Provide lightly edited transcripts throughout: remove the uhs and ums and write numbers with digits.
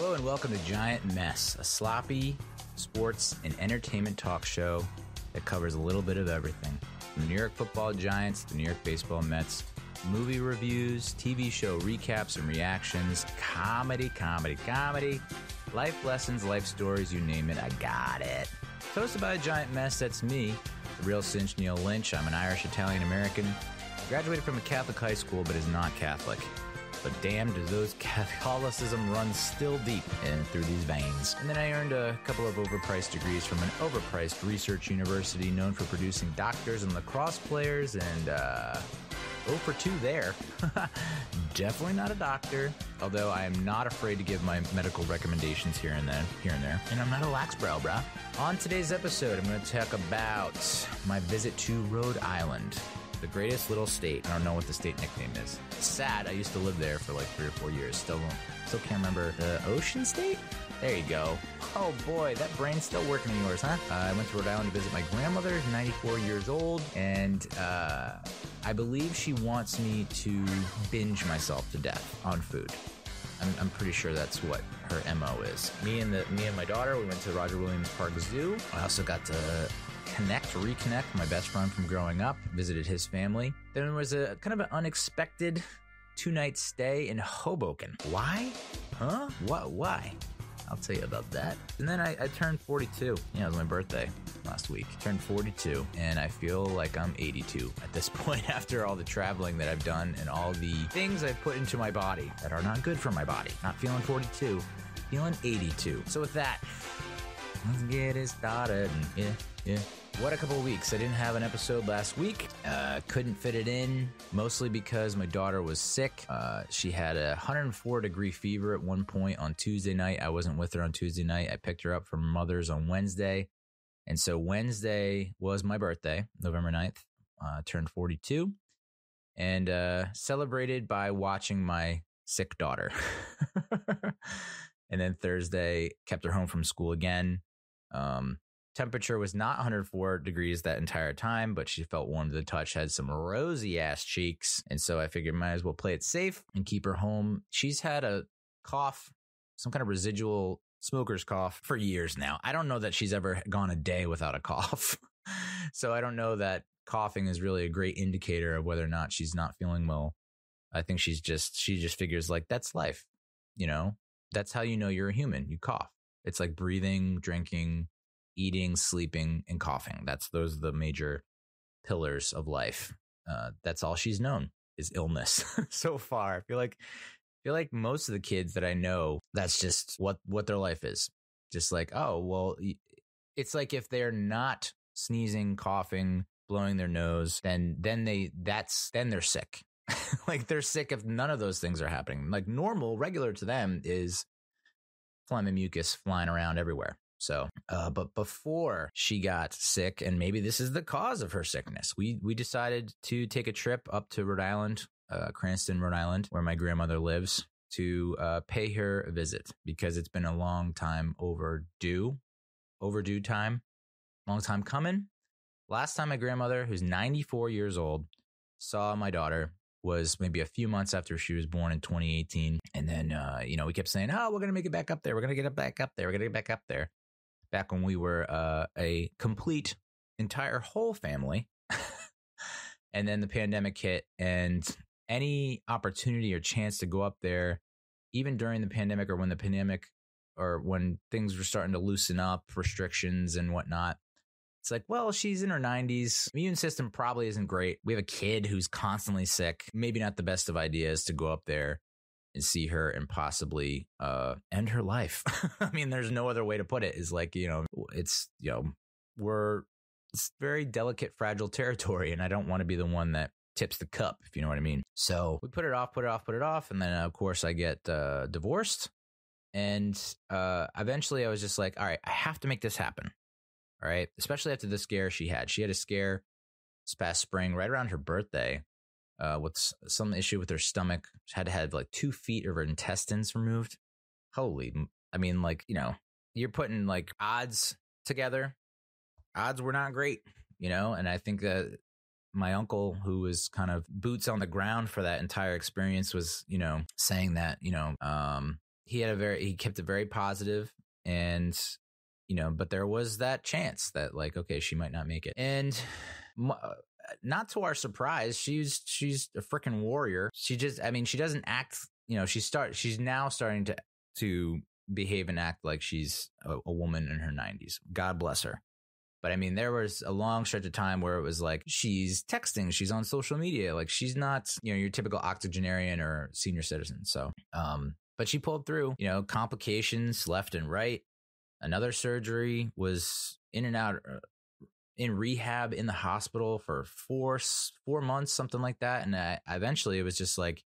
Hello and welcome to Giant Mess, a sloppy sports and entertainment talk show that covers a little bit of everything. From the New York football Giants, the New York baseball Mets, movie reviews, TV show recaps and reactions, comedy, life lessons, life stories, you name it, I got it. Hosted by a giant mess, that's me, the real cinch Neal Lynch. I'm an Irish-Italian-American, graduated from a Catholic high school but is not Catholic. But damn, does those Catholicism run still deep in through these veins. And then I earned a couple of overpriced degrees from an overpriced research university known for producing doctors and lacrosse players, and 0 for 2 there. Definitely not a doctor, although I am not afraid to give my medical recommendations here and there. And I'm not a laxbrow, brah. On today's episode, I'm going to talk about my visit to Rhode Island. The greatest little state. I don't know what the state nickname is. It's sad. I used to live there for like 3 or 4 years. Still can't remember. The Ocean State? There you go. Oh boy, that brain's still working in yours, huh? I went to Rhode Island to visit my grandmother, 94 years old, and I believe she wants me to binge myself to death on food. I'm pretty sure that's what her MO is. Me and my daughter, we went to Roger Williams Park Zoo. I also got to reconnect my best friend from growing up, visited his family. Then there was a kind of an unexpected 2-night stay in Hoboken. Why? Huh? What? Why? I'll tell you about that. And then I turned 42. Yeah, it was my birthday last week. Turned 42, and I feel like I'm 82 at this point after all the traveling that I've done and all the things I've put into my body that are not good for my body. Not feeling 42, feeling 82. So with that, let's get it started. Yeah. What a couple of weeks. I didn't have an episode last week. Couldn't fit it in, mostly because my daughter was sick. She had a 104-degree fever at one point on Tuesday night. I wasn't with her on Tuesday night. I picked her up from her mother's on Wednesday. And so Wednesday was my birthday, November 9th. Turned 42. And celebrated by watching my sick daughter. And then Thursday, kept her home from school again. Temperature was not 104 degrees that entire time, but she felt warm to the touch, had some rosy ass cheeks. And so I figured might as well play it safe and keep her home. She's had a cough, some kind of residual smoker's cough for years now. I don't know that she's ever gone a day without a cough. So I don't know that coughing is really a great indicator of whether or not she's not feeling well. I think she just figures like that's life. You know, that's how you know you're a human. You cough. It's like breathing, drinking, eating, sleeping, and coughing. Those are the major pillars of life. That's all she's known is illness so far. I feel like most of the kids that I know, that's just what their life is. Just like, oh, well, it's like if they're not sneezing, coughing, blowing their nose, then they're sick. Like they're sick if none of those things are happening. Like normal, regular to them is phlegm and mucus flying around everywhere. So, but before she got sick, and maybe this is the cause of her sickness, we decided to take a trip up to Rhode Island, Cranston, Rhode Island, where my grandmother lives, to pay her a visit because it's been a long time overdue, long time coming. Last time my grandmother, who's 94 years old, saw my daughter was maybe a few months after she was born in 2018. And then, we kept saying, oh, we're going to make it back up there. We're going to get it back up there. We're going to get back up there. Back when we were a complete, entire whole family. And then the pandemic hit, and any opportunity or chance to go up there, even during the pandemic or when things were starting to loosen up, restrictions and whatnot, it's like, well, she's in her 90s. Immune system probably isn't great. We have a kid who's constantly sick. Maybe not the best of ideas to go up there and see her and possibly end her life. I mean, there's no other way to put it. It's like, it's very delicate, fragile territory. And I don't want to be the one that tips the cup, if you know what I mean. So we put it off. And then, of course, I get divorced. And eventually I was just like, all right, I have to make this happen. All right. Especially after the scare she had. She had a scare this past spring, right around her birthday, with some issue with her stomach. She had to have like 2 feet of her intestines removed. Holy. I mean, like, you're putting like odds together. Odds were not great, and I think that my uncle, who was kind of boots on the ground for that entire experience, was, saying that, he kept it very positive, and, you know, but there was that chance that, like, okay, she might not make it. And not to our surprise, she's a freaking warrior. She just, I mean, she doesn't act, you know, she's now starting to behave and act like she's a woman in her 90s. God bless her. But I mean, there was a long stretch of time where it was like, she's texting, she's on social media. Like, she's not, you know, your typical octogenarian or senior citizen. So, but she pulled through, you know, complications left and right. Another surgery, was in and out in rehab in the hospital for four months, something like that. And eventually it was just like,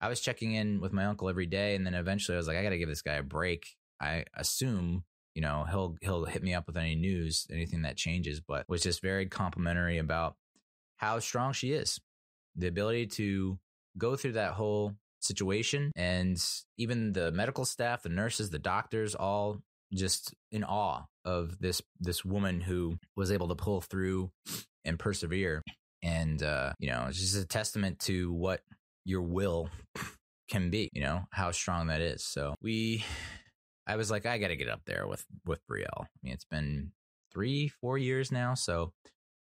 I was checking in with my uncle every day. And then eventually I was like, I got to give this guy a break. I assume, you know, he'll hit me up with any news, anything that changes, but was just very complimentary about how strong she is, the ability to go through that whole situation. And even the medical staff, the nurses, the doctors, all just in awe of this woman who was able to pull through and persevere. And, you know, it's just a testament to what your will can be, you know, how strong that is. So I was like, I got to get up there with Brielle. I mean, it's been 3-4 years now. So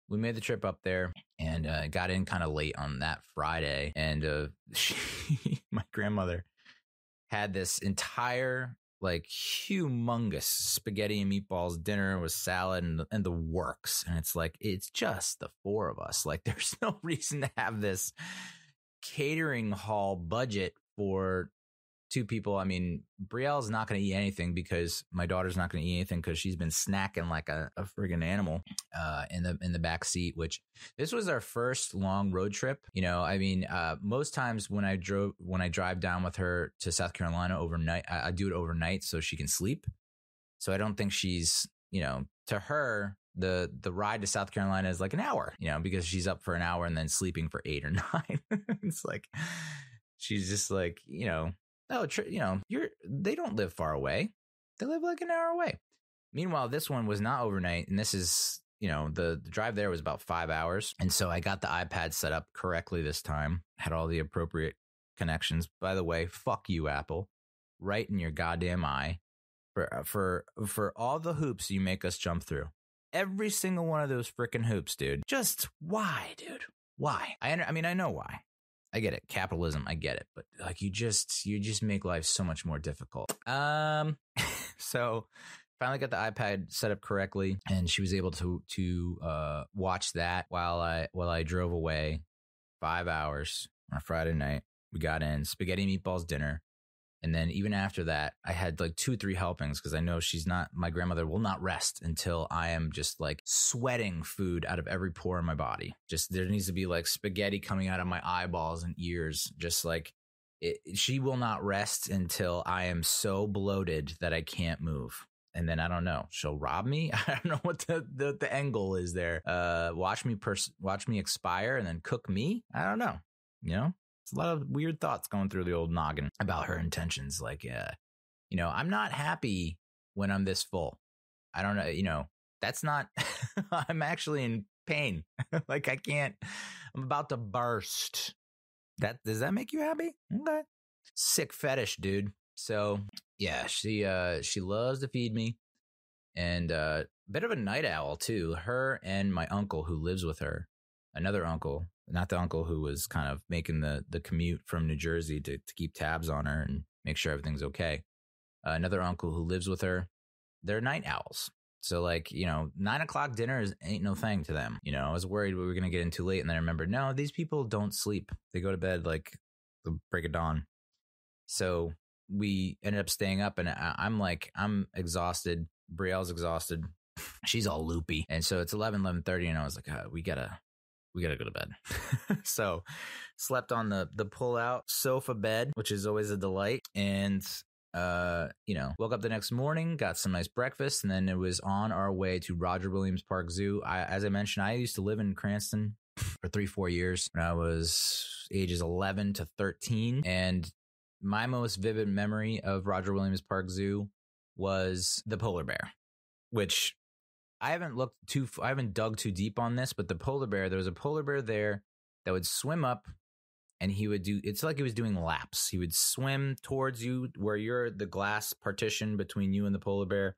we made the trip up there, and got in kind of late on that Friday. And my grandmother had this entire, like, humongous spaghetti and meatballs dinner with salad and the works. And it's like, it's just the four of us. Like, there's no reason to have this catering hall budget for two people. I mean, Brielle's not going to eat anything, because my daughter's not going to eat anything, because she's been snacking like a friggin' animal in the back seat. Which, this was our first long road trip. You know, I mean, most times when I drive down with her to South Carolina overnight, I do it overnight so she can sleep. So I don't think she's, you know, to her, the ride to South Carolina is like an hour, you know, because she's up for an hour and then sleeping for 8 or 9. It's like, she's just like, you know. Oh, you know, they don't live far away. They live like an hour away. Meanwhile, this one was not overnight. And this is, you know, the drive there was about 5 hours. And so I got the iPad set up correctly this time, had all the appropriate connections. By the way, fuck you, Apple, right in your goddamn eye for all the hoops you make us jump through. Every single one of those freaking hoops, dude. Just why, dude? Why? I mean, I know why. I get it. Capitalism. I get it. But, like, you just make life so much more difficult. So finally got the iPad set up correctly, and she was able to watch that while I drove away 5 hours on a Friday night. We got in spaghetti and meatballs dinner. And then even after that, I had like 2-3 helpings, because I know my grandmother will not rest until I am just like sweating food out of every pore in my body. Just, there needs to be like spaghetti coming out of my eyeballs and ears. Just like she will not rest until I am so bloated that I can't move. And then I don't know, she'll rob me. I don't know what the end goal is there. Watch me expire and then cook me. I don't know, you know? It's a lot of weird thoughts going through the old noggin about her intentions. Like, you know, I'm not happy when I'm this full. I don't know. You know, that's not, I'm actually in pain. Like, I can't, I'm about to burst. Does that make you happy? Okay. Sick fetish, dude. So yeah, she loves to feed me, and a bit of a night owl too. Her and my uncle who lives with her, another uncle, not the uncle who was kind of making the commute from New Jersey to keep tabs on her and make sure everything's okay. Another uncle who lives with her, they're night owls. So, like, you know, 9 o'clock dinner ain't no thing to them. You know, I was worried we were going to get in too late. And then I remembered, no, these people don't sleep. They go to bed like the break of dawn. So we ended up staying up, and I'm exhausted. Brielle's exhausted. She's all loopy. And so it's 11:30. And I was like, oh, we gotta go to bed. So slept on the pull out sofa bed, which is always a delight. And, you know, woke up the next morning, got some nice breakfast, and then it was on our way to Roger Williams Park Zoo. As I mentioned, I used to live in Cranston for 3-4 years when I was ages 11 to 13. And my most vivid memory of Roger Williams Park Zoo was the polar bear, which I haven't dug too deep on this, but there was a polar bear there that would swim up and he would do, it's like he was doing laps. He would swim towards you where you're the glass partition between you and the polar bear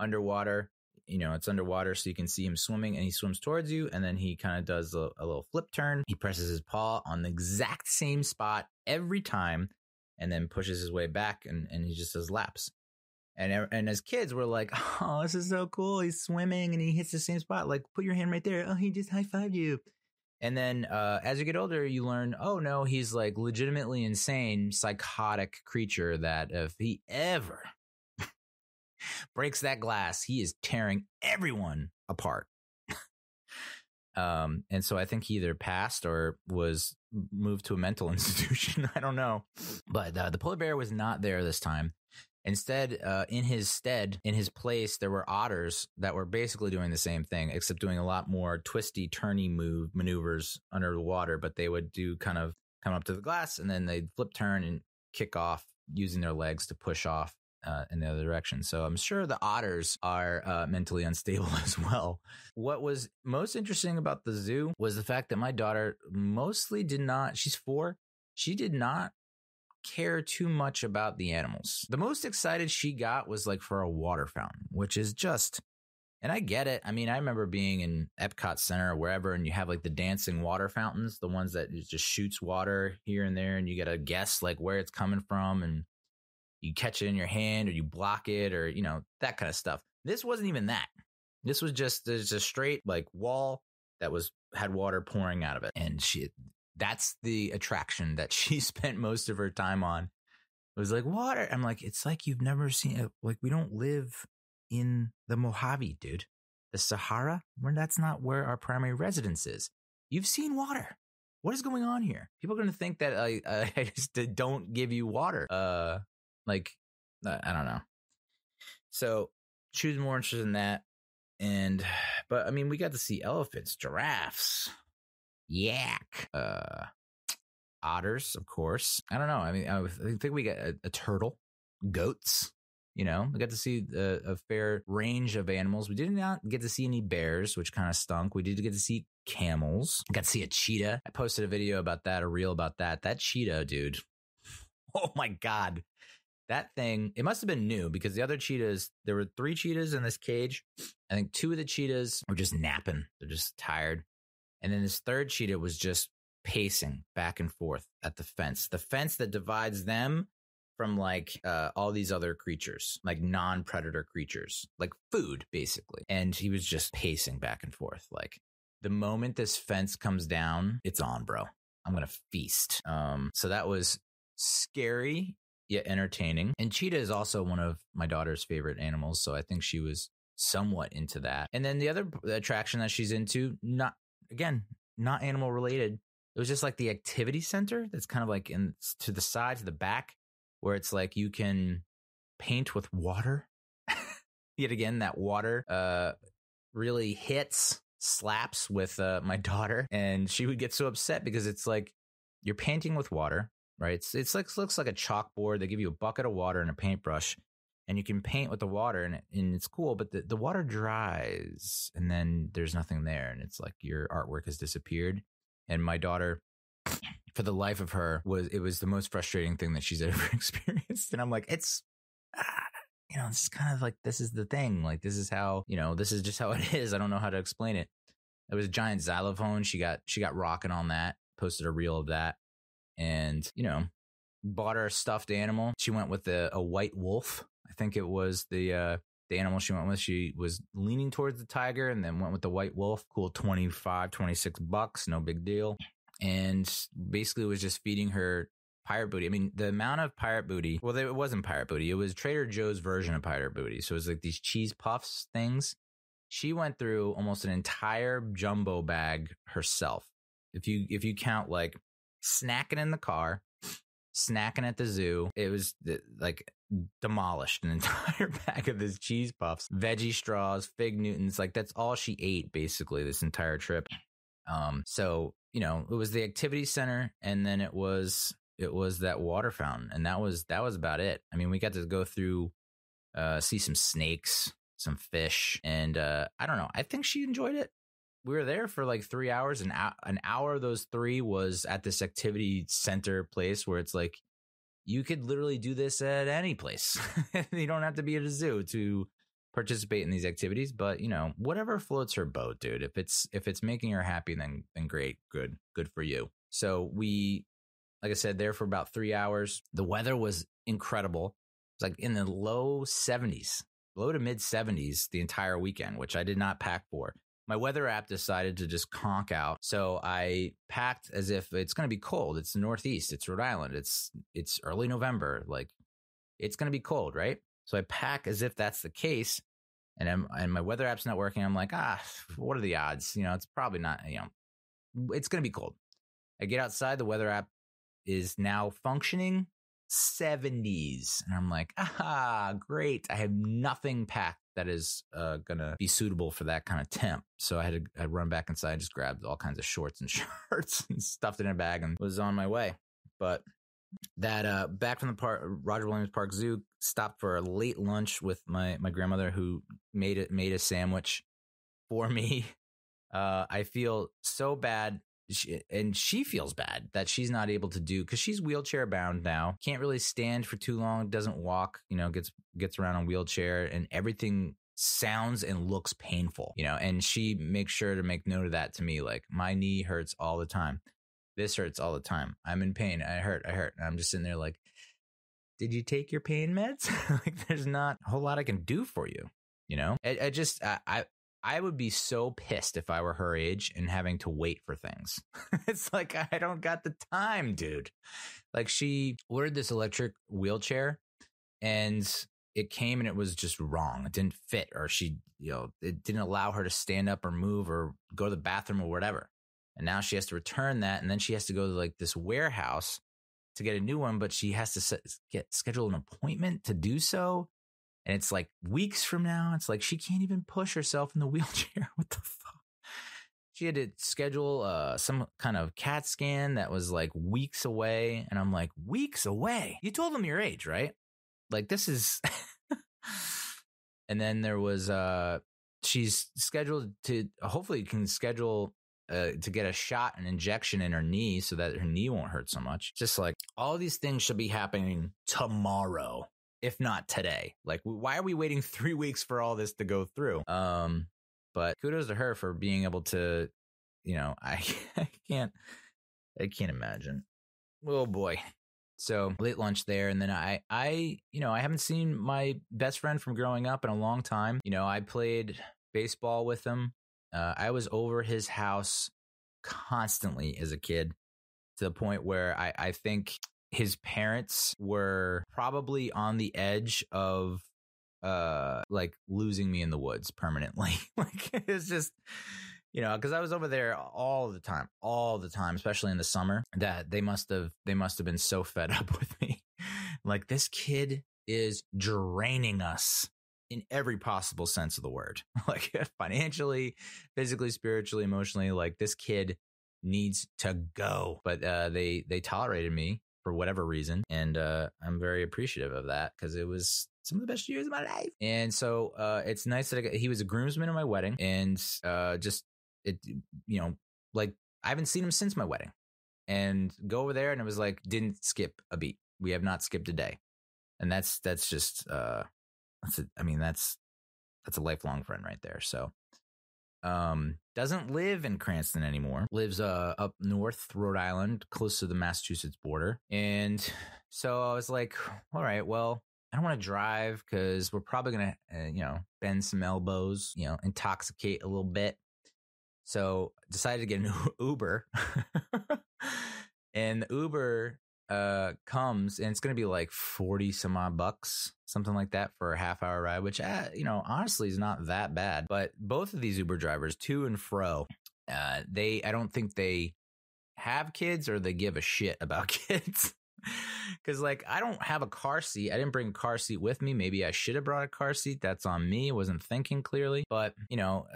underwater. You know, it's underwater, so you can see him swimming, and he swims towards you, and then he kind of does a little flip turn. He presses his paw on the exact same spot every time and then pushes his way back, and he just does laps. And as kids, we're like, oh, this is so cool. He's swimming and he hits the same spot. Like, put your hand right there. Oh, he just high-fived you. And then as you get older, you learn, oh, no, he's like legitimately insane, psychotic creature that if he ever breaks that glass, he is tearing everyone apart. And so I think he either passed or was moved to a mental institution. I don't know. But the polar bear was not there this time. Instead, in his place, there were otters that were basically doing the same thing, except doing a lot more twisty, turny maneuvers under the water. But they would do kind of come up to the glass, and then they'd flip turn and kick off using their legs to push off in the other direction. So I'm sure the otters are mentally unstable as well. What was most interesting about the zoo was the fact that my daughter mostly did not, she's 4, she did not care too much about the animals. The most excited she got was like for a water fountain, which is just, and I get it. I mean, I remember being in Epcot Center or wherever, and you have like the dancing water fountains, the ones that just shoots water here and there, and you got to guess like where it's coming from, and you catch it in your hand or you block it, or, you know, that kind of stuff. This wasn't even that. This was just, there's a straight like wall that was, had water pouring out of it. And she, that's the attraction that she spent most of her time on. It was like water. I'm like, it's like you've never seen it. Like, we don't live in the Mojave, dude. The Sahara, where that's not where our primary residence is. You've seen water. What is going on here? People are going to think that I just don't give you water. I don't know. So she was more interested in that. But I mean, we got to see elephants, giraffes, yak, otters, of course. I don't know. I mean, I think we got a turtle, goats. You know, we got to see a fair range of animals. We did not get to see any bears, which kind of stunk. We did get to see camels. Got to see a cheetah. I posted a video about that, a reel about that. That cheetah, dude. Oh my God. That thing, it must have been new, because the other cheetahs, there were 3 cheetahs in this cage. I think 2 of the cheetahs were just napping. They're just tired. And then this third cheetah was just pacing back and forth at the fence. The fence that divides them from like all these other creatures, like non-predator creatures, like food, basically. And he was just pacing back and forth. Like, the moment this fence comes down, it's on, bro. I'm going to feast. So that was scary yet entertaining. And cheetah is also one of my daughter's favorite animals. So I think she was somewhat into that. And then the other attraction that she's into, not animal related. It was just like the activity center that's kind of like in to the side, to the back, where it's like you can paint with water. Yet again, that water really slaps with my daughter. And she would get so upset because it's like you're painting with water, right? It's like, looks like a chalkboard. They give you a bucket of water and a paintbrush, and you can paint with the water, and it's cool, but the water dries, and then there's nothing there, and it's like your artwork has disappeared. And my daughter, for the life of her, it was the most frustrating thing that she's ever experienced. And I'm like, it's kind of like, this is the thing. Like, this is how, this is just how it is. I don't know how to explain it. It was a giant xylophone. She got rocking on that, posted a reel of that, and, bought her a stuffed animal. She went with a white wolf. I think it was the animal she went with. She was leaning towards the tiger and then went with the white wolf. Cool, $25, $26, no big deal. And basically was just feeding her pirate booty. I mean, the amount of pirate booty, well, it wasn't pirate booty. It was Trader Joe's version of pirate booty. So it was like these cheese puffs things. She went through almost an entire jumbo bag herself. If you count like snacking in the car, snacking at the zoo, it was like demolished an entire bag of this cheese puffs, veggie straws, fig Newtons. Like, that's all she ate basically this entire trip. It was the activity center, and then it was that water fountain, and that was about it. I mean, we got to go through, see some snakes, some fish, and I don't know. I think she enjoyed it. we were there for like 3 hours. An hour of those 3 was at this activity center place where it's like, you could literally do this at any place. You don't have to be at a zoo to participate in these activities. But, you know, whatever floats her boat, dude. If it's making her happy, then great. Good for you. So we, like I said, there for about 3 hours. The weather was incredible. It was like in the low to mid 70s the entire weekend, which I did not pack for. My weather app decided to just conk out. So I packed as if it's going to be cold. It's the Northeast. It's Rhode Island. It's early November. Like, it's going to be cold, right? So I pack as if that's the case. And my weather app's not working. I'm like, what are the odds? You know, it's probably not, you know, it's going to be cold. I get outside. The weather app is now functioning 70s. And I'm like, great. I have nothing packed that is going to be suitable for that kind of temp. So I run back inside, just grabbed all kinds of shorts and shirts and stuffed it in a bag and was on my way. But that back from the Roger Williams Park Zoo, stopped for a late lunch with my grandmother, who made a sandwich for me. I feel so bad. She feels bad that she's not able to do, because she's wheelchair bound now. Can't really stand for too long. Doesn't walk, you know, gets around on wheelchair, and everything sounds and looks painful, you know, and she makes sure to make note of that to me. Like, my knee hurts all the time. This hurts all the time. I'm in pain. I hurt. And I'm just sitting there like, did you take your pain meds? Like, there's not a whole lot I can do for you. You know, I would be so pissed if I were her age and having to wait for things. It's like, I don't got the time, dude. Like, she ordered this electric wheelchair and it came and it was just wrong. It didn't fit, or she, you know, it didn't allow her to stand up or move or go to the bathroom or whatever. And now she has to return that. And then she has to go to like this warehouse to get a new one, but she has to schedule an appointment to do so. And it's like weeks from now. It's like she can't even push herself in the wheelchair. What the fuck? She had to schedule some kind of CAT scan that was like weeks away. And I'm like, weeks away? You told them your age, right? Like, this is. And then there was she's scheduled to, hopefully can schedule to get a shot, an injection in her knee so that her knee won't hurt so much. Just like, all these things should be happening tomorrow, if not today. Like, why are we waiting 3 weeks for all this to go through? But kudos to her for being able to, you know, I can't imagine. Oh boy. So late lunch there. And then I, you know, I haven't seen my best friend from growing up in a long time. You know, I played baseball with him. I was over his house constantly as a kid, to the point where I think his parents were probably on the edge of like losing me in the woods permanently. Like, it's just, you know, because I was over there all the time, especially in the summer, that they must have been so fed up with me. Like, this kid is draining us in every possible sense of the word. Like, financially, physically, spiritually, emotionally, like, this kid needs to go. But they tolerated me for whatever reason. And I'm very appreciative of that, because it was some of the best years of my life. And so it's nice that he was a groomsman at my wedding, and you know, like, I haven't seen him since my wedding, and go over there. And it was like, didn't skip a beat. We have not skipped a day. And that's just, that's a lifelong friend right there. So, doesn't live in Cranston anymore, lives up north, Rhode Island, close to the Massachusetts border. And so I was like, all right, well, I don't want to drive, because we're probably going to, you know, bend some elbows, you know, intoxicate a little bit. So decided to get an Uber. And the Uber comes, and it's going to be like 40 some odd bucks, something like that, for a half hour ride, which, you know, honestly is not that bad. But both of these Uber drivers, to and fro, I don't think they have kids, or they give a shit about kids. Cause like, I don't have a car seat. I didn't bring a car seat with me. Maybe I should have brought a car seat. That's on me. Wasn't thinking clearly, but you know,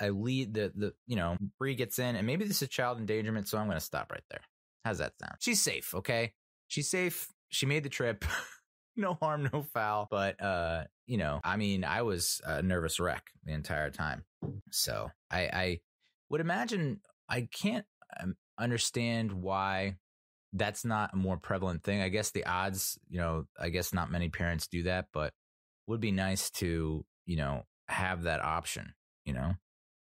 I lead the, you know, Bree gets in, and maybe this is child endangerment. So I'm going to stop right there. How's that sound? She's safe. Okay. She's safe. She made the trip. No harm, no foul. But, you know, I mean, I was a nervous wreck the entire time. So I would imagine, I can't understand why that's not a more prevalent thing. I guess the odds, you know, I guess not many parents do that, but would be nice to, you know, have that option, you know?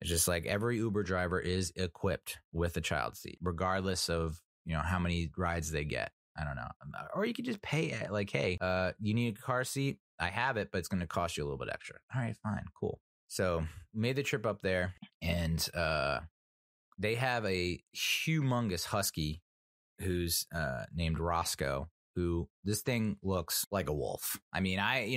It's just like every Uber driver is equipped with a child seat, regardless of, you know, how many rides they get. I don't know. Or you could just pay like, hey, you need a car seat. I have it, but it's going to cost you a little bit extra. All right, fine. Cool. So made the trip up there, and they have a humongous husky who's named Roscoe, who this thing looks like a wolf. I mean, I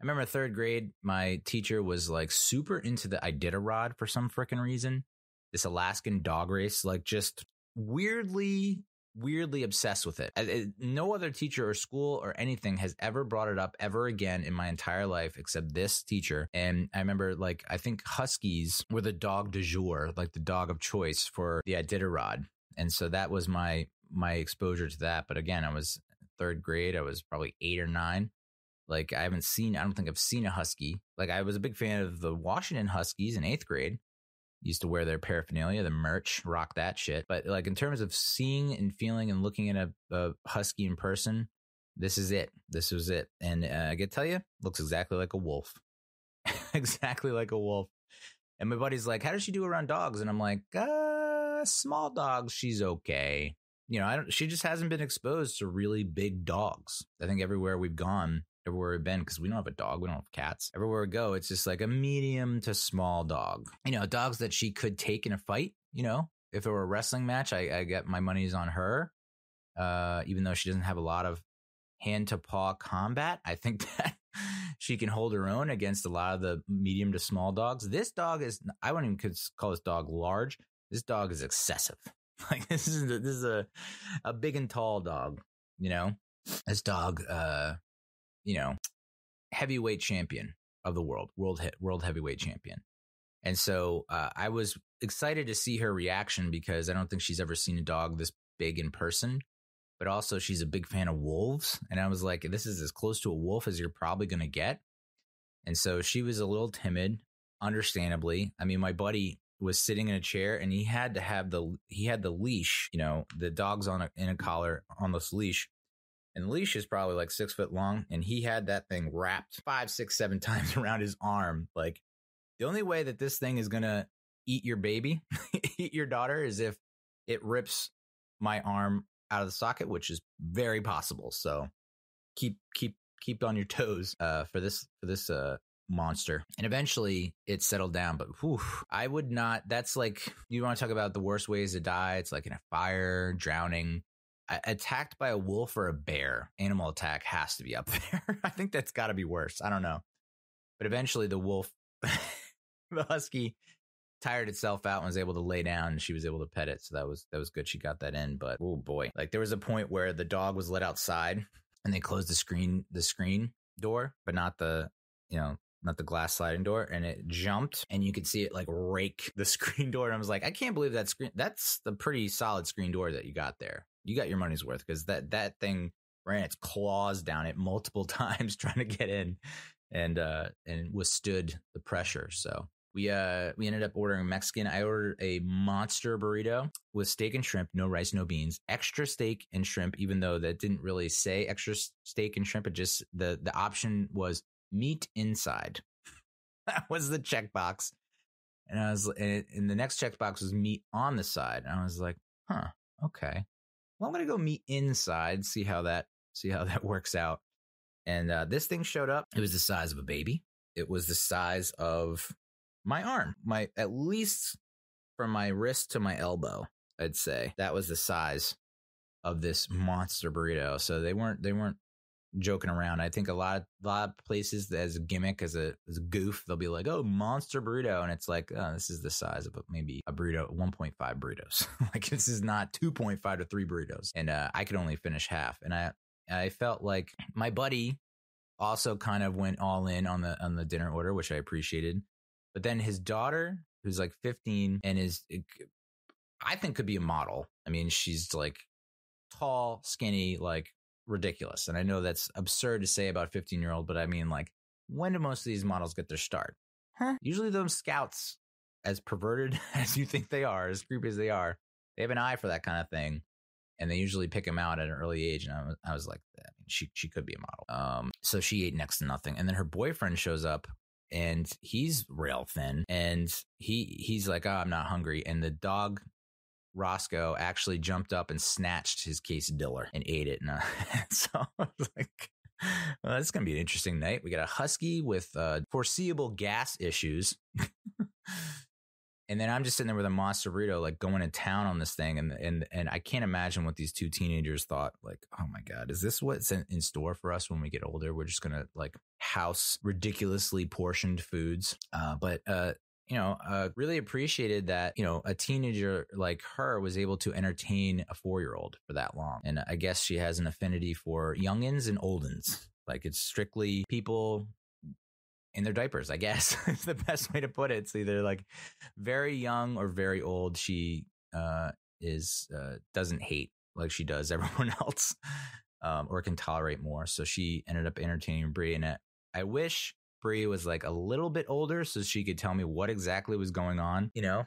remember third grade, my teacher was like super into the Iditarod for some freaking reason. This Alaskan dog race, like just weirdly obsessed with it. No other teacher or school or anything has ever brought it up ever again in my entire life, except this teacher. And I remember, like, I think huskies were the dog du jour, like the dog of choice for the Iditarod. And so that was my exposure to that. But again, I was third grade. I was probably 8 or 9. Like, I don't think I've seen a husky. Like, I was a big fan of the Washington Huskies in 8th grade. Used to wear their paraphernalia, the merch, rock that shit. But like in terms of seeing and feeling and looking at a husky in person, this is it. This was it. And I can tell you, looks exactly like a wolf. Exactly like a wolf. And my buddy's like, how does she do around dogs? And I'm like, small dogs, she's okay. You know, she just hasn't been exposed to really big dogs. I think everywhere we've been, because we don't have a dog, we don't have cats. Everywhere we go, it's just like a medium to small dog. You know, dogs that she could take in a fight. You know, if it were a wrestling match, I get my money's on her. Even though she doesn't have a lot of hand to paw combat, I think that she can hold her own against a lot of the medium to small dogs. This dog is, I wouldn't even call this dog large. This dog is excessive. Like, this is a big and tall dog. You know, this dog, you know, heavyweight champion of the world heavyweight champion. And so I was excited to see her reaction, because I don't think she's ever seen a dog this big in person, but also she's a big fan of wolves. And I was like, this is as close to a wolf as you're probably going to get. And so she was a little timid, understandably. I mean, my buddy was sitting in a chair, and he had the leash, you know, the dog's in a collar on this leash. And the leash is probably like 6 foot long, and he had that thing wrapped 5, 6, 7 times around his arm. Like, the only way that this thing is going to eat your baby, eat your daughter, is if it rips my arm out of the socket, which is very possible. So keep on your toes for this monster. And eventually it settled down, but whew, I would not. That's like, you want to talk about the worst ways to die. It's like in a fire, drowning. Attacked by a wolf or a bear, animal attack has to be up there. I think that's got to be worse. I don't know. But eventually the wolf, the husky, tired itself out and was able to lay down, and she was able to pet it. So that was good. She got that in. But oh boy, like, there was a point where the dog was let outside, and they closed the screen door, but not the glass sliding door, and it jumped, and you could see it like rake the screen door. And I was like, I can't believe that screen. That's the pretty solid screen door that you got there. You got your money's worth, because that thing ran its claws down it multiple times trying to get in, and withstood the pressure. So we ended up ordering Mexican. I ordered a monster burrito with steak and shrimp, no rice, no beans, extra steak and shrimp, even though that didn't really say extra steak and shrimp. It just, the option was meat inside. That was the checkbox. And and the next checkbox was meat on the side. And I was like, huh, okay. Well, I'm going to go meet inside, see how that works out. And this thing showed up. It was the size of a baby. It was the size of my arm, at least from my wrist to my elbow, I'd say. That was the size of this monster burrito. So they weren't joking around. I think a lot of places, as a gimmick, as a goof, they'll be like, oh, monster burrito. And it's like, oh, this is the size of maybe a burrito, 1.5 burritos. Like, this is not 2.5 to 3 burritos. And I could only finish half. And I felt like my buddy also kind of went all in on the dinner order, which I appreciated. But then his daughter, who's like 15 and I think could be a model. I mean, she's like tall, skinny, like ridiculous. And I know that's absurd to say about a 15-year-old, but I mean, like, when do most of these models get their start? Usually those scouts as perverted as you think they are, as creepy as they are, they have an eye for that kind of thing. And they usually pick them out at an early age. And I was like, I mean, she could be a model. So she ate next to nothing. And then her boyfriend shows up and he's rail thin. And he's like, oh, I'm not hungry. And the dog, Roscoe, actually jumped up and snatched his quesadilla and ate it. And so I was like, well, this is going to be an interesting night. We got a husky with foreseeable gas issues. And then I'm just sitting there with a Monsterito, like going to town on this thing. And I can't imagine what these two teenagers thought, like, oh my God, is this what's in store for us when we get older? We're just going to like house ridiculously portioned foods. But really appreciated that, you know, a teenager like her was able to entertain a 4-year-old for that long. And I guess she has an affinity for youngins and oldins. Like it's strictly people in their diapers, I guess. It's the best way to put it. It's either like very young or very old. She doesn't hate like she does everyone else, or can tolerate more. So she ended up entertaining Brie, and I wish Brie was like a little bit older so she could tell me what exactly was going on, you know,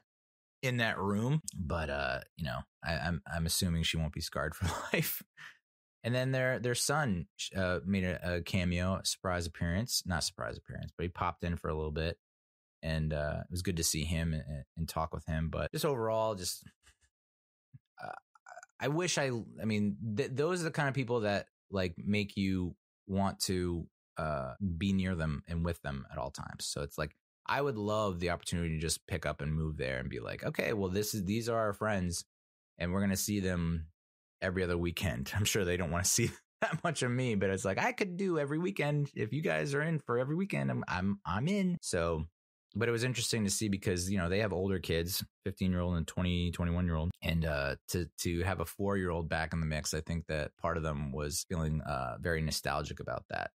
in that room. But you know, I'm assuming she won't be scarred for life. And then their son made a cameo, not surprise appearance, but he popped in for a little bit, and it was good to see him and talk with him. But just overall, just those are the kind of people that like make you want to be near them and with them at all times. So it's like, I would love the opportunity to just pick up and move there and be like, okay, well, these are our friends and we're going to see them every other weekend. I'm sure they don't want to see that much of me, but it's like, I could do every weekend. If you guys are in for every weekend, I'm in. So, but it was interesting to see because, you know, they have older kids, 15-year-old and 21-year-old. And to have a 4-year-old back in the mix, I think that part of them was feeling very nostalgic about that.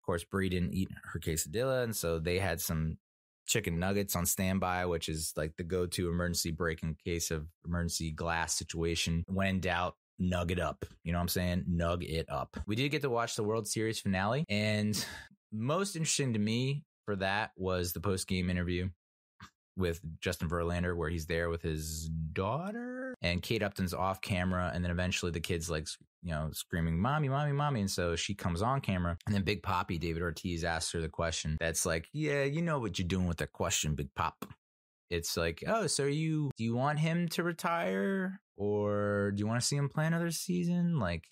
Of course, Brie didn't eat her quesadilla. And so they had some chicken nuggets on standby, which is like the go-to emergency break in case of emergency glass situation. When in doubt, nug it up. You know what I'm saying? Nug it up. We did get to watch the World Series finale. And most interesting to me for that was the post-game interview with Justin Verlander, where he's there with his daughter and Kate Upton's off camera. And then eventually the kid's like, you know, screaming, mommy, mommy, mommy. And so she comes on camera, and then Big Papi, David Ortiz, asks her the question. That's like, yeah, you know what you're doing with that question, Big Pop. It's like, oh, so do you want him to retire, or do you want to see him play another season? Like,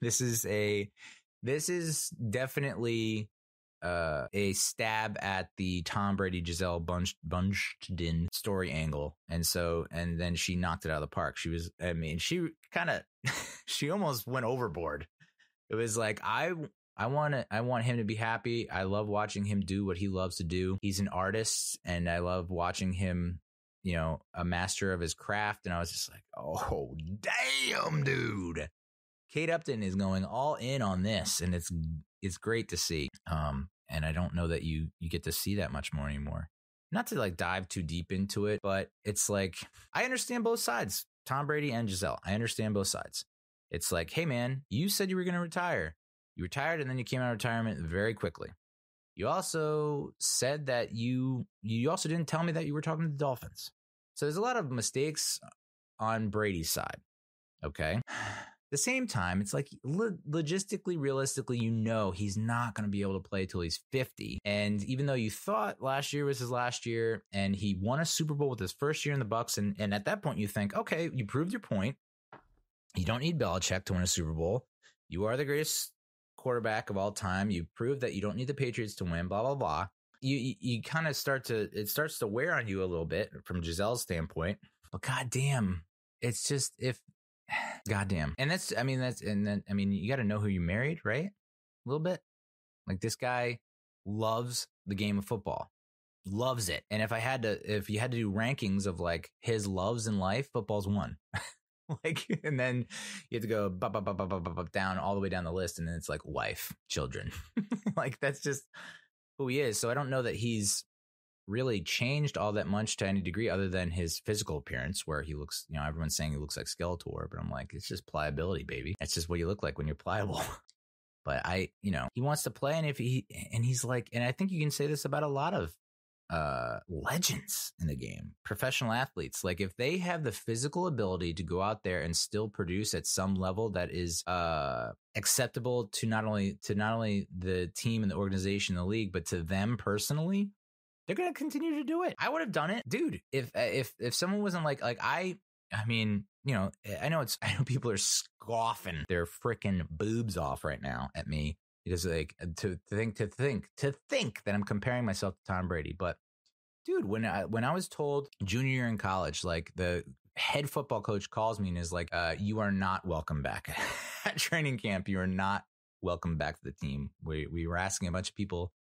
this is definitely a stab at the Tom Brady, Gisele Bundchen story angle. And then she knocked it out of the park. She kind of, she almost went overboard. It was like, I want him to be happy. I love watching him do what he loves to do. He's an artist, and I love watching him, you know, a master of his craft. And I was just like, oh, damn, dude. Kate Upton is going all in on this, and it's great to see. And I don't know that you get to see that much more anymore. Not to like dive too deep into it, but it's like, I understand both sides, Tom Brady and Gisele. I understand both sides. It's like, hey, man, you said you were going to retire. You retired, and then you came out of retirement very quickly. You also said that you also didn't tell me that you were talking to the Dolphins. So there's a lot of mistakes on Brady's side. Okay. At the same time, it's like logistically, realistically, you know, he's not going to be able to play till he's 50. And even though you thought last year was his last year, and he won a Super Bowl with his first year in the Bucs, and at that point you think, okay, you proved your point. You don't need Belichick to win a Super Bowl. You are the greatest quarterback of all time. You prove that you don't need the Patriots to win, blah, blah, blah. You kind of it starts to wear on you a little bit from Gisele's standpoint, but goddamn, it's just, if goddamn. And then you got to know who you married, right? A little bit. Like, this guy loves the game of football, loves it. And if you had to do rankings of like his loves in life, football's one. Like, and then you have to go down all the way down the list, and then it's like wife, children. Like, that's just who he is. So I don't know that he's really changed all that much to any degree, other than his physical appearance, where he looks, you know, everyone's saying he looks like Skeletor, but I'm like, it's just pliability, baby. That's just what you look like when you're pliable. But I, you know, he wants to play, and he's like, and I think you can say this about a lot of legends in the game, professional athletes. Like if they have the physical ability to go out there and still produce at some level that is acceptable to not only the team and the organization, the league, but to them personally, they're going to continue to do it. I would have done it, dude. If someone wasn't like I mean, you know, I know people are scoffing their freaking boobs off right now at me. It is like to think that I'm comparing myself to Tom Brady. But dude, when I was told junior year in college, like the head football coach calls me and is like, you are not welcome back at training camp. You are not welcome back to the team. We were asking a bunch of people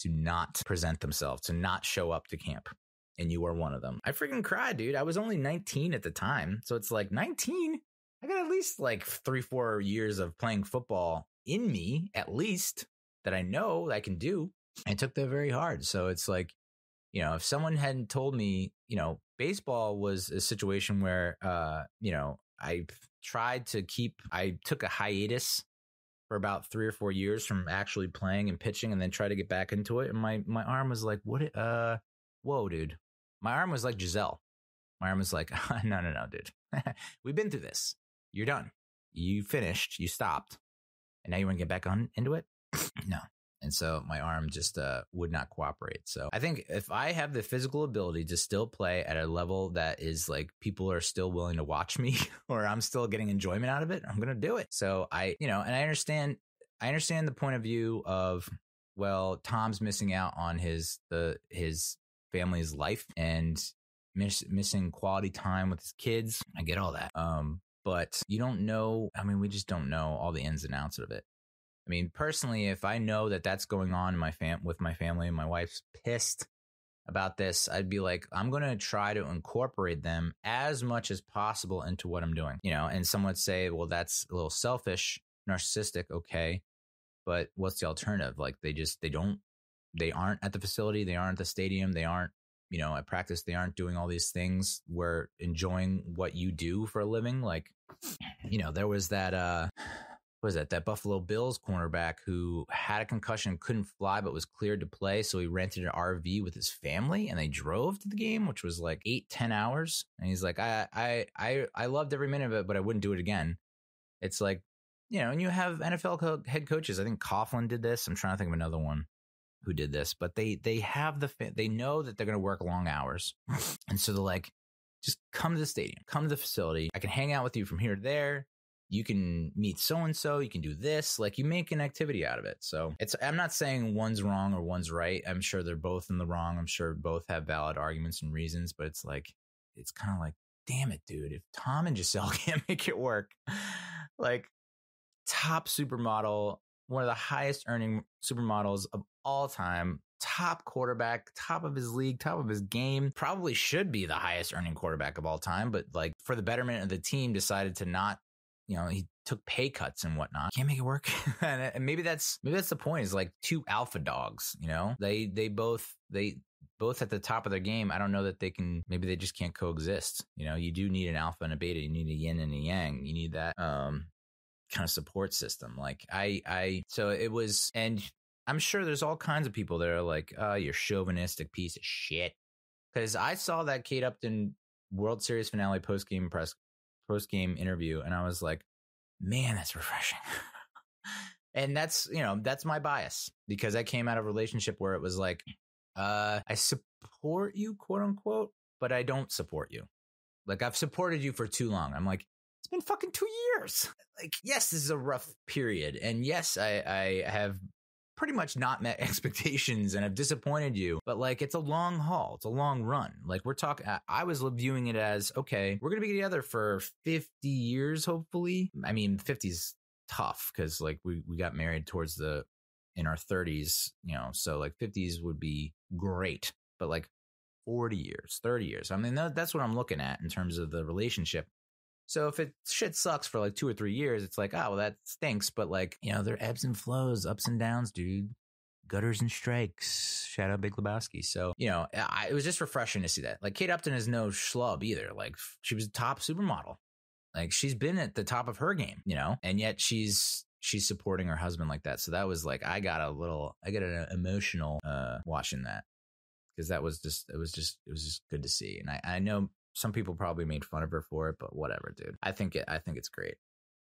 to not present themselves, to not show up to camp. And you were one of them. I freaking cried, dude. I was only 19 at the time. So it's like 19. I got at least like 3-4 years of playing football in me, at least, that I know that I can do. I took that very hard. So it's like, you know, if someone hadn't told me, you know, baseball was a situation where, you know, I took a hiatus for about 3 or 4 years from actually playing and pitching, and then tried to get back into it. And my arm was like, whoa, dude. My arm was like Giselle. My arm was like, no, dude. We've been through this. You're done. You finished. You stopped. And now you want to get back on into it? No. And so my arm just would not cooperate. So I think if I have the physical ability to still play at a level that is like people are still willing to watch me or I'm still getting enjoyment out of it, I'm going to do it. So I understand the point of view of, well, Tom's missing out on his family's life and missing quality time with his kids. I get all that. But you don't know. I mean, we just don't know all the ins and outs of it. I mean, personally, if I know that that's going on in with my family and my wife's pissed about this, I'd be like, I'm going to try to incorporate them as much as possible into what I'm doing, you know, and some would say, well, that's a little selfish, narcissistic. Okay. But what's the alternative? Like they aren't at the facility. They aren't at the stadium. They aren't, you know, at practice. They aren't doing all these things. We're enjoying what you do for a living. Like, you know, there was that, that Buffalo Bills cornerback who had a concussion, couldn't fly, but was cleared to play. So he rented an RV with his family and they drove to the game, which was like 8-10 hours. And he's like, I loved every minute of it, but I wouldn't do it again. It's like, you know, and you have NFL head coaches. I think Coughlin did this. I'm trying to think of another one who did this, but they know that they're going to work long hours. And so they're like, just come to the stadium, come to the facility. I can hang out with you from here to there. You can meet so-and-so, you can do this, like you make an activity out of it. So I'm not saying one's wrong or one's right. I'm sure they're both in the wrong. I'm sure both have valid arguments and reasons, but it's like, it's kind of like, damn it, dude, if Tom and Giselle can't make it work, like top supermodel, one of the highest earning supermodels of all time, top quarterback, top of his league, top of his game, probably should be the highest earning quarterback of all time, but like for the betterment of the team decided to not. You know, he took pay cuts and whatnot. Can't make it work. And maybe that's the point, is like two alpha dogs, you know, they both at the top of their game. I don't know that maybe they just can't coexist. You know, you do need an alpha and a beta. You need a yin and a yang. You need that kind of support system. Like so it was, and I'm sure there's all kinds of people that are like, oh, you're chauvinistic piece of shit. Cause I saw that Kate Upton World Series finale post-game interview, and I was like, man, that's refreshing. And that's, you know, that's my bias, because I came out of a relationship where it was like, I support you, quote unquote, but I don't support you. Like, I've supported you for too long. I'm like, it's been fucking 2 years. Like, yes, this is a rough period. And yes, I have pretty much not met expectations and I've disappointed you, but like, it's a long haul. It's a long run. Like we're talking, I was viewing it as, okay, we're going to be together for 50 years. Hopefully. I mean, 50 is tough, cause like we got married in our 30s, you know, so like 50s would be great, but like 40 years, 30 years. I mean, that's what I'm looking at in terms of the relationship. So if it shit sucks for like 2 or 3 years, it's like, oh, well, that stinks. But like, you know, there are ebbs and flows, ups and downs, dude. Gutters and strikes. Shout out Big Lebowski. So, you know, it was just refreshing to see that. Like, Kate Upton is no schlub either. Like, she was a top supermodel. Like, she's been at the top of her game, you know, and yet she's supporting her husband like that. So that was like, I got an emotional watching that. because that was just, it was just good to see. And I know some people probably made fun of her for it, but whatever, dude. I think it's great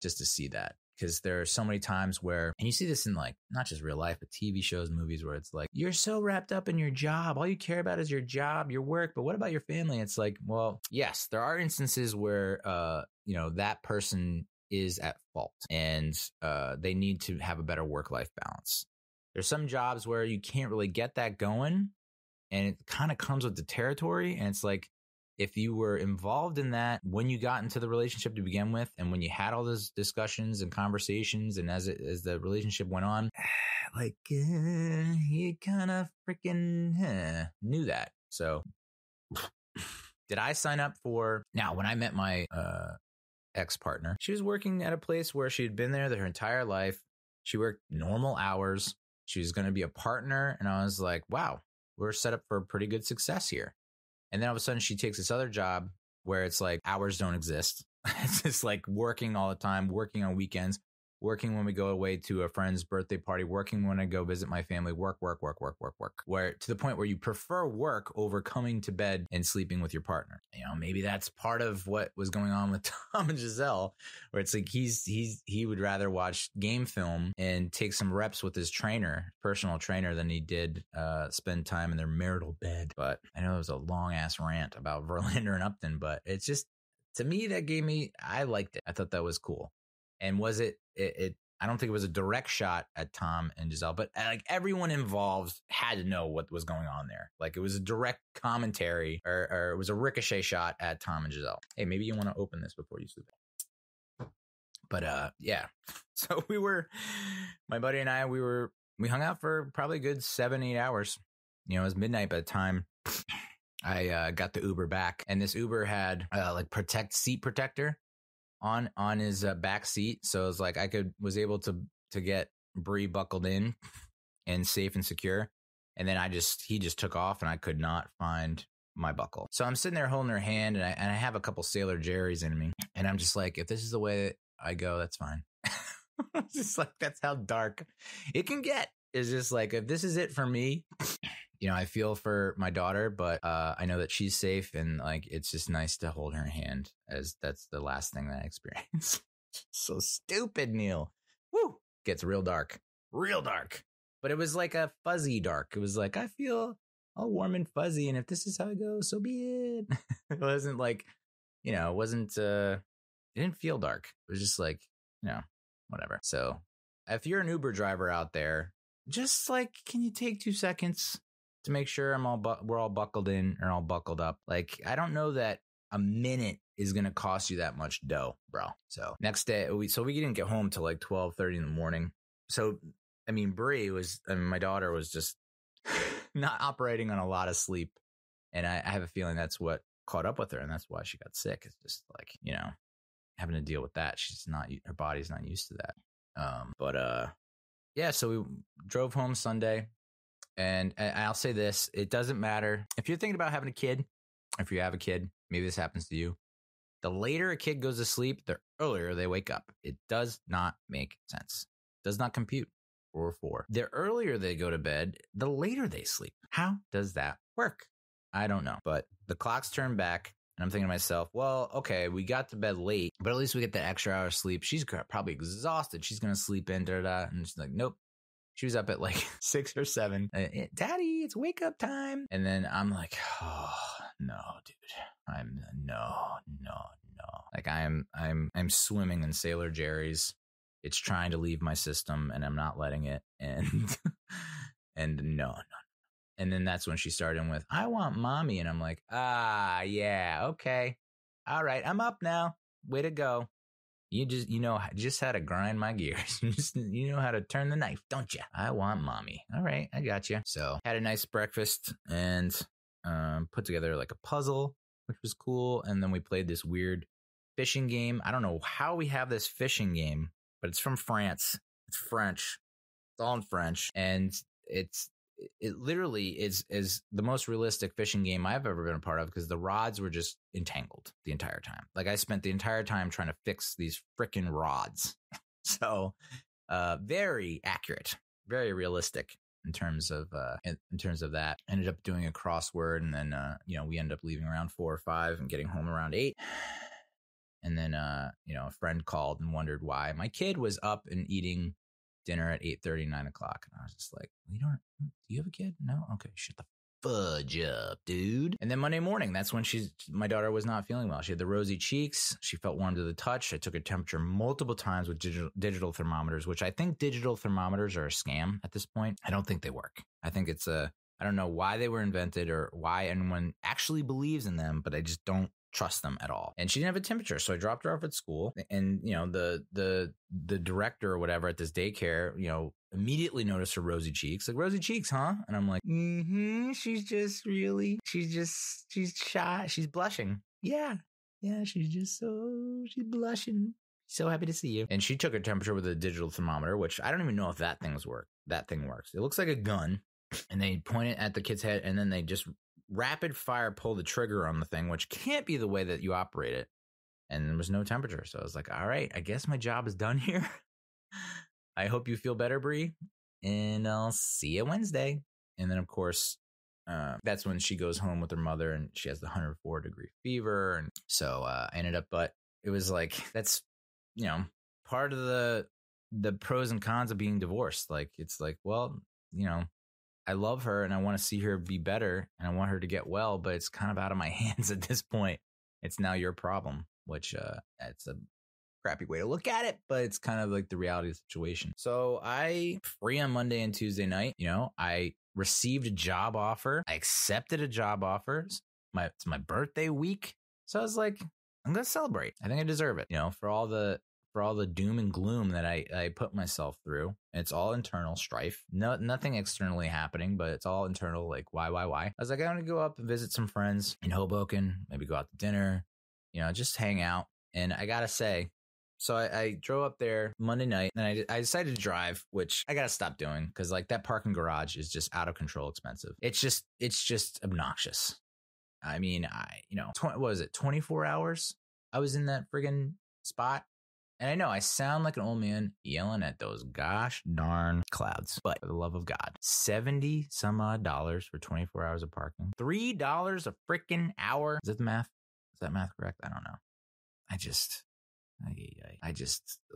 just to see that, because there are so many times where, and you see this in like, not just real life, but TV shows, movies, where it's like, you're so wrapped up in your job. All you care about is your job, your work, but what about your family? It's like, well, yes, there are instances where, that person is at fault and they need to have a better work-life balance. There's some jobs where you can't really get that going, and it kind of comes with the territory. And it's like, if you were involved in that when you got into the relationship to begin with, and when you had all those discussions and conversations, and as the relationship went on, like you kind of freaking knew that. So did I sign up for? Now, when I met my ex-partner, she was working at a place where she had been there her entire life. She worked normal hours. She was going to be a partner. And I was like, wow, we're set up for pretty good success here. And then all of a sudden she takes this other job where it's like hours don't exist. It's just like working all the time, working on weekends, working when we go away to a friend's birthday party, working when I go visit my family, work, where to the point where you prefer work over coming to bed and sleeping with your partner. You know, maybe that's part of what was going on with Tom and Giselle, where it's like, he would rather watch game film and take some reps with his trainer, personal trainer, than he did, spend time in their marital bed. But I know it was a long ass rant about Verlander and Upton, but it's just, to me, that gave me, I liked it. I thought that was cool. And was it? I don't think it was a direct shot at Tom and Giselle, but like everyone involved had to know what was going on there. Like it was a direct commentary, or it was a ricochet shot at Tom and Giselle. Hey, maybe you want to open this before you sleep. But yeah. So my buddy and I, we hung out for probably a good 7-8 hours. You know, it was midnight by the time I got the Uber back, and this Uber had like seat protector on his back seat, so it's like I was able to get Bree buckled in and safe and secure, and then he just took off, and I could not find my buckle. So I'm sitting there holding her hand, and I have a couple Sailor Jerry's in me, and I'm just like, if this is the way I go, that's fine. It's just like, that's how dark it can get. It's just like, if this is it for me, you know, I feel for my daughter, but I know that she's safe, and like it's just nice to hold her hand, as that's the last thing that I experienced. So stupid, Neil. Woo! Gets real dark. Real dark. But it was like a fuzzy dark. It was like, I feel all warm and fuzzy, and if this is how it goes, so be it. It wasn't like, you know, it didn't feel dark. It was just like, you know, whatever. So if you're an Uber driver out there, just like, can you take 2 seconds? To make sure we're all buckled in and all buckled up. Like, I don't know that a minute is going to cost you that much dough, bro. So next day, we didn't get home till like 12:30 in the morning. So, I mean, my daughter was just not operating on a lot of sleep. And I have a feeling that's what caught up with her. And that's why she got sick. It's just like, you know, having to deal with that. Her body's not used to that. Yeah, so we drove home Sunday. And I'll say this, it doesn't matter. If you're thinking about having a kid, if you have a kid, maybe this happens to you. The later a kid goes to sleep, the earlier they wake up. It does not make sense. Does not compute. 4 or 4. The earlier they go to bed, the later they sleep. How does that work? I don't know. But the clocks turn back, and I'm thinking to myself, well, okay, we got to bed late, but at least we get that extra hour of sleep. She's probably exhausted. She's going to sleep in, and she's like, nope. She was up at like 6 or 7. Daddy, it's wake up time. And then I'm like, oh no, dude, no. Like I'm swimming in Sailor Jerry's. It's trying to leave my system, and I'm not letting it. And no. And then that's when she started with, I want mommy. And I'm like, ah, yeah, okay. All right, I'm up now. Way to go. You just how to grind my gears. You know how to turn the knife, don't you? I want mommy. All right, I got you. So had a nice breakfast and put together like a puzzle, which was cool. And then we played this weird fishing game. I don't know how we have this fishing game, but it's from France. It's French. It's all in French, and it literally is the most realistic fishing game I've ever been a part of, because the rods were just entangled the entire time. Like I spent the entire time trying to fix these frickin' rods. So very accurate, very realistic. in terms of that. Ended up doing a crossword, and then we ended up leaving around 4 or 5 and getting home around 8. And then a friend called and wondered why my kid was up and eating dinner at 8:30, 9 o'clock. And I was just like, do you have a kid? No? Okay, shut the fudge up, dude. And then Monday morning, that's when my daughter was not feeling well. She had the rosy cheeks. She felt warm to the touch. I took her temperature multiple times with digital thermometers, which I think digital thermometers are a scam at this point. I don't think they work. I think I don't know why they were invented or why anyone actually believes in them, but I just don't trust them at all. And she didn't have a temperature. So I dropped her off at school, and, the director or whatever at this daycare, immediately noticed her rosy cheeks, like, rosy cheeks, huh? And I'm like, she's shy. She's blushing. Yeah. She's blushing. So happy to see you. And she took her temperature with a digital thermometer, which I don't even know if that thing works. It looks like a gun, and they point it at the kid's head, and then they just rapid fire pull the trigger on the thing, which can't be the way that you operate it. And there was no temperature. So I was like, all right, I guess my job is done here. I hope you feel better, Bree, and I'll see you Wednesday. And then, of course, that's when she goes home with her mother, and she has the 104-degree fever. And so I ended up, but it was like, that's, part of the pros and cons of being divorced. Like, it's like, well, I love her and I want to see her be better and I want her to get well, but it's kind of out of my hands at this point. It's now your problem, which it's a crappy way to look at it, but it's kind of like the reality of the situation. So I free on Monday and Tuesday night. I received a job offer. I accepted a job offer. It's my birthday week. So I was like, I'm going to celebrate. I think I deserve it. For all the doom and gloom that I put myself through. It's all internal strife. No, nothing externally happening, but it's all internal. Like, why? I was like, I want to go up and visit some friends in Hoboken, maybe go out to dinner, just hang out. And I got to say, so I drove up there Monday night, and I decided to drive, which I got to stop doing because like that parking garage is just out of control expensive. It's just obnoxious. I mean, what was it? 24 hours I was in that friggin' spot. And I know I sound like an old man yelling at those gosh darn clouds, but for the love of God, $70 some odd for 24 hours of parking, $3 a freaking hour. Is that the math? Is that math correct? I don't know. I just,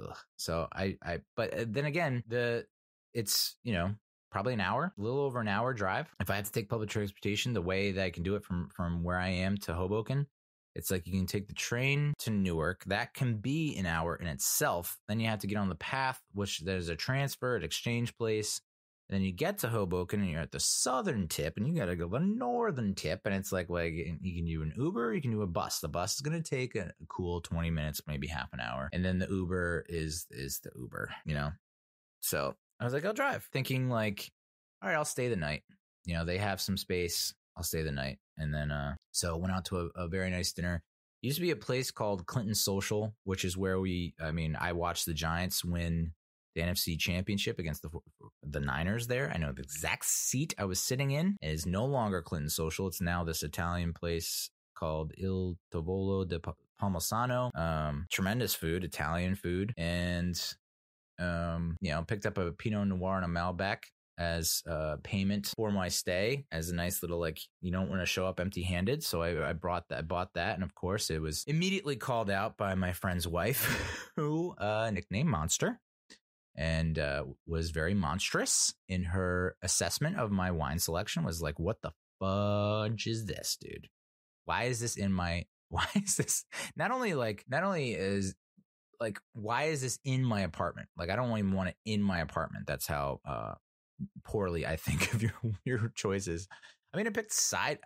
ugh. So but then again, probably an hour, a little over an hour drive. If I have to take public transportation, the way that I can do it from where I am to Hoboken, it's like you can take the train to Newark. That can be an hour in itself. Then you have to get on the path, which there's a transfer at Exchange Place. And then you get to Hoboken and you're at the southern tip and you got to go to the northern tip. And it's like, well, you can do an Uber, or you can do a bus. The bus is going to take a cool 20 minutes, maybe half an hour. And then the Uber is the Uber, So I was like, I'll drive, thinking like, all right, I'll stay the night. They have some space. I'll stay the night. And then, so went out to a very nice dinner. It used to be a place called Clinton Social, which is where I watched the Giants win the NFC championship against the Niners there. I know the exact seat I was sitting in. It is no longer Clinton Social. It's now this Italian place called Il Tavolo de Palmisano. Tremendous food, Italian food. And, picked up a Pinot Noir and a Malbec as payment for my stay, as a nice little, like, you don't want to show up empty handed. So I bought that. And of course it was immediately called out by my friend's wife who nicknamed Monster and was very monstrous in her assessment of my wine selection. Was like, what the fudge is this, dude? Why is this in my apartment? Like, I don't even want it in my apartment. That's how, poorly I think of your choices. I mean, I picked it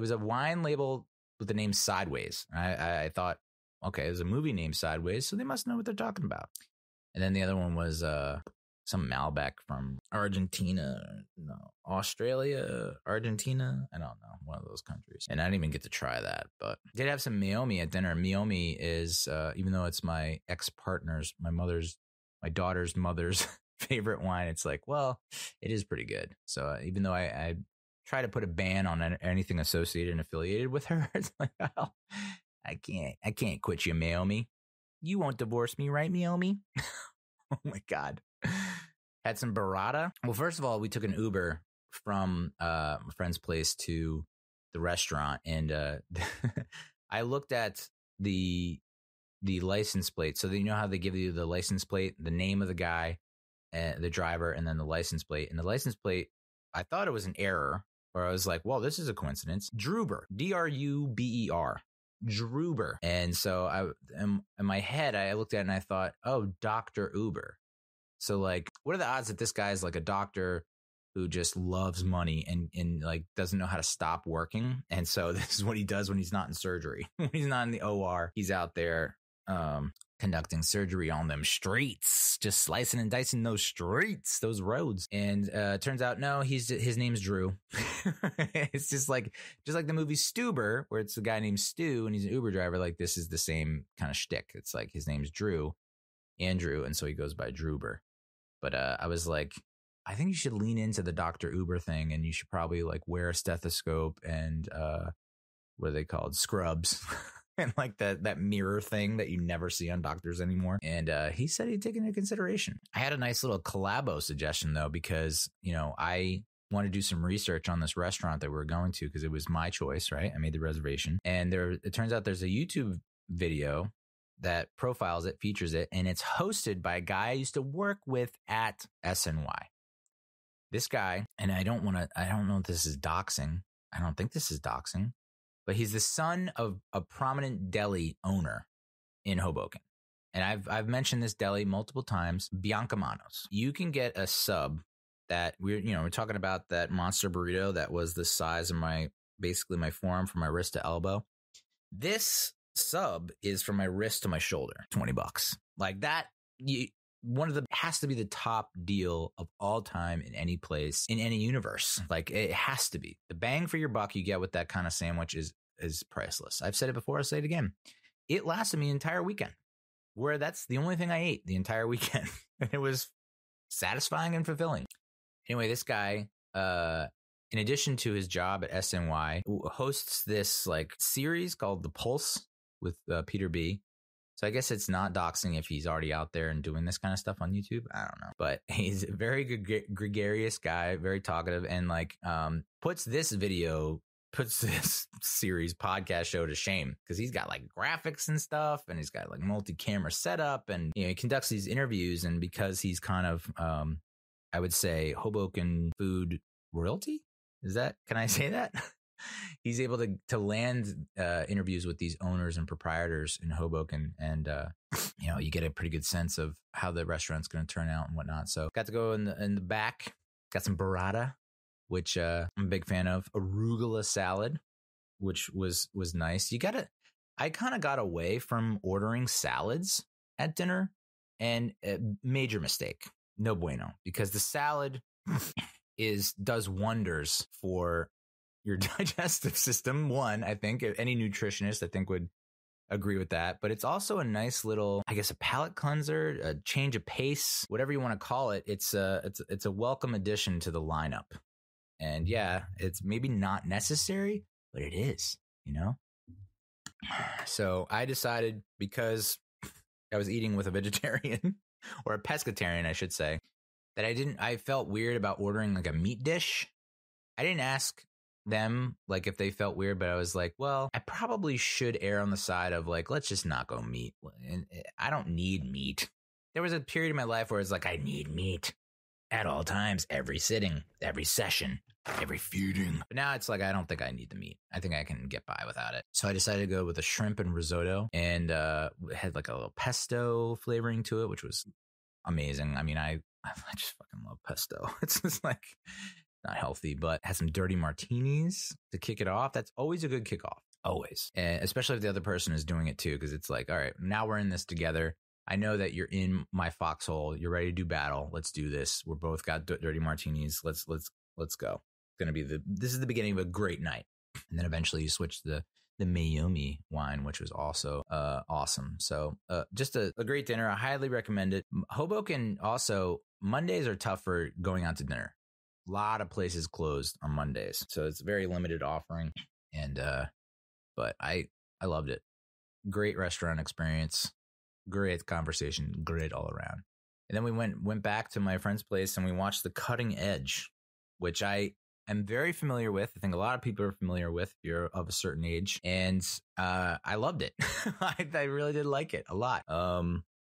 was a wine label with the name Sideways. I thought, okay, there's a movie named Sideways, so they must know what they're talking about. And then the other one was some Malbec from Argentina. I don't know, one of those countries. And I didn't even get to try that, but I did have some Meiomi at dinner. Meiomi is, even though it's my ex-partner's, my daughter's mother's favorite wine, it's like, well, it is pretty good. So even though I try to put a ban on anything associated and affiliated with her, it's like, oh, I can't quit you, Meiomi. You won't divorce me, right, Meiomi? Oh my God. had some burrata. Well, first of all, we took an Uber from a friend's place to the restaurant, and I looked at the license plate. So you know how they give you the license plate, the name of the guy, the driver, and then the license plate. And the license plate, I thought it was an error, or I was like, well, this is a coincidence. Druber, D-R-U-B-E-R. Druber. And so in my head, I looked at it and I thought, oh, Dr. Uber. So like, what are the odds that this guy is like a doctor who just loves money and like doesn't know how to stop working? And so this is what he does when he's not in surgery. When he's not in the OR, he's out there conducting surgery on them streets, just slicing and dicing those streets, those roads. And turns out, no, his name's Drew. It's just like the movie Stuber, where it's a guy named Stu and he's an Uber driver. Like, this is the same kind of shtick. It's like his name's Drew, Andrew, and so he goes by Druber. But I was like, I think you should lean into the Dr. Uber thing, and you should probably like wear a stethoscope and what are they called? Scrubs. And like that mirror thing that you never see on doctors anymore. And he said he'd take it into consideration. I had a nice little collabo suggestion, though, because, you know, I want to do some research on this restaurant that we're going to because it was my choice. Right. I made the reservation, and it turns out there's a YouTube video that profiles it, features it, and it's hosted by a guy I used to work with at SNY. This guy, and I don't know if this is doxing. I don't think this is doxing. But he's the son of a prominent deli owner in Hoboken. And I've mentioned this deli multiple times, Bianca Manos. You can get a sub that we're talking about that monster burrito that was the size of basically my forearm from my wrist to elbow. This sub is from my wrist to my shoulder, $20. Like that, has to be the top deal of all time in any place, in any universe. Like, it has to be. The bang for your buck you get with that kind of sandwich is priceless. I've said it before. I'll say it again. It lasted me the entire weekend, where that's the only thing I ate the entire weekend. And it was satisfying and fulfilling. Anyway, this guy, in addition to his job at SNY, hosts this like series called The Pulse with Peter B. So I guess it's not doxing if he's already out there and doing this kind of stuff on YouTube. I don't know. But he's a very gregarious guy, very talkative, and like puts this series podcast show to shame, because he's got like graphics and stuff, and he's got like multi-camera setup, and he conducts these interviews. And because he's kind of, I would say, Hoboken food royalty? Can I say that? He's able to land interviews with these owners and proprietors in Hoboken, and you get a pretty good sense of how the restaurant's going to turn out and whatnot. So got to go in the back, got some burrata, which I'm a big fan of, arugula salad, which was nice. I kind of got away from ordering salads at dinner, and a major mistake, no bueno, because the salad does wonders for your digestive system. One, I think any nutritionist, I think, would agree with that. But it's also a nice little, I guess, a palate cleanser, a change of pace, whatever you want to call it. It's a welcome addition to the lineup. And yeah, it's maybe not necessary, but it is, you know? So I decided, because I was eating with a vegetarian or a pescatarian, I should say, that I felt weird about ordering like a meat dish. I didn't ask them like if they felt weird, but I was like, well, I probably should err on the side of like, let's just not go meat. And I don't need meat. There was a period in my life where it's like, I need meat at all times, every sitting, every session, every feeding. But now it's like, I don't think I need the meat. I think I can get by without it. So I decided to go with a shrimp and risotto, and had like a little pesto flavoring to it, which was amazing. I mean, I just fucking love pesto. It's just like, not healthy, but had some dirty martinis to kick it off. That's always a good kickoff, always. And especially if the other person is doing it too, because it's like, all right, now we're in this together. I know that you're in my foxhole. You're ready to do battle. Let's do this. We're both got dirty martinis. Let's go. It's gonna be this is the beginning of a great night. And then eventually you switch to the Meiomi wine, which was also awesome. So just a great dinner. I highly recommend it. Hoboken also, Mondays are tough for going out to dinner. A lot of places closed on Mondays, so it's a very limited offering. And but I loved it. Great restaurant experience, great conversation, great all around. And then we went back to my friend's place and we watched The Cutting Edge, which I am very familiar with. I think a lot of people are familiar with if you're of a certain age. And I loved it. I really did like it a lot.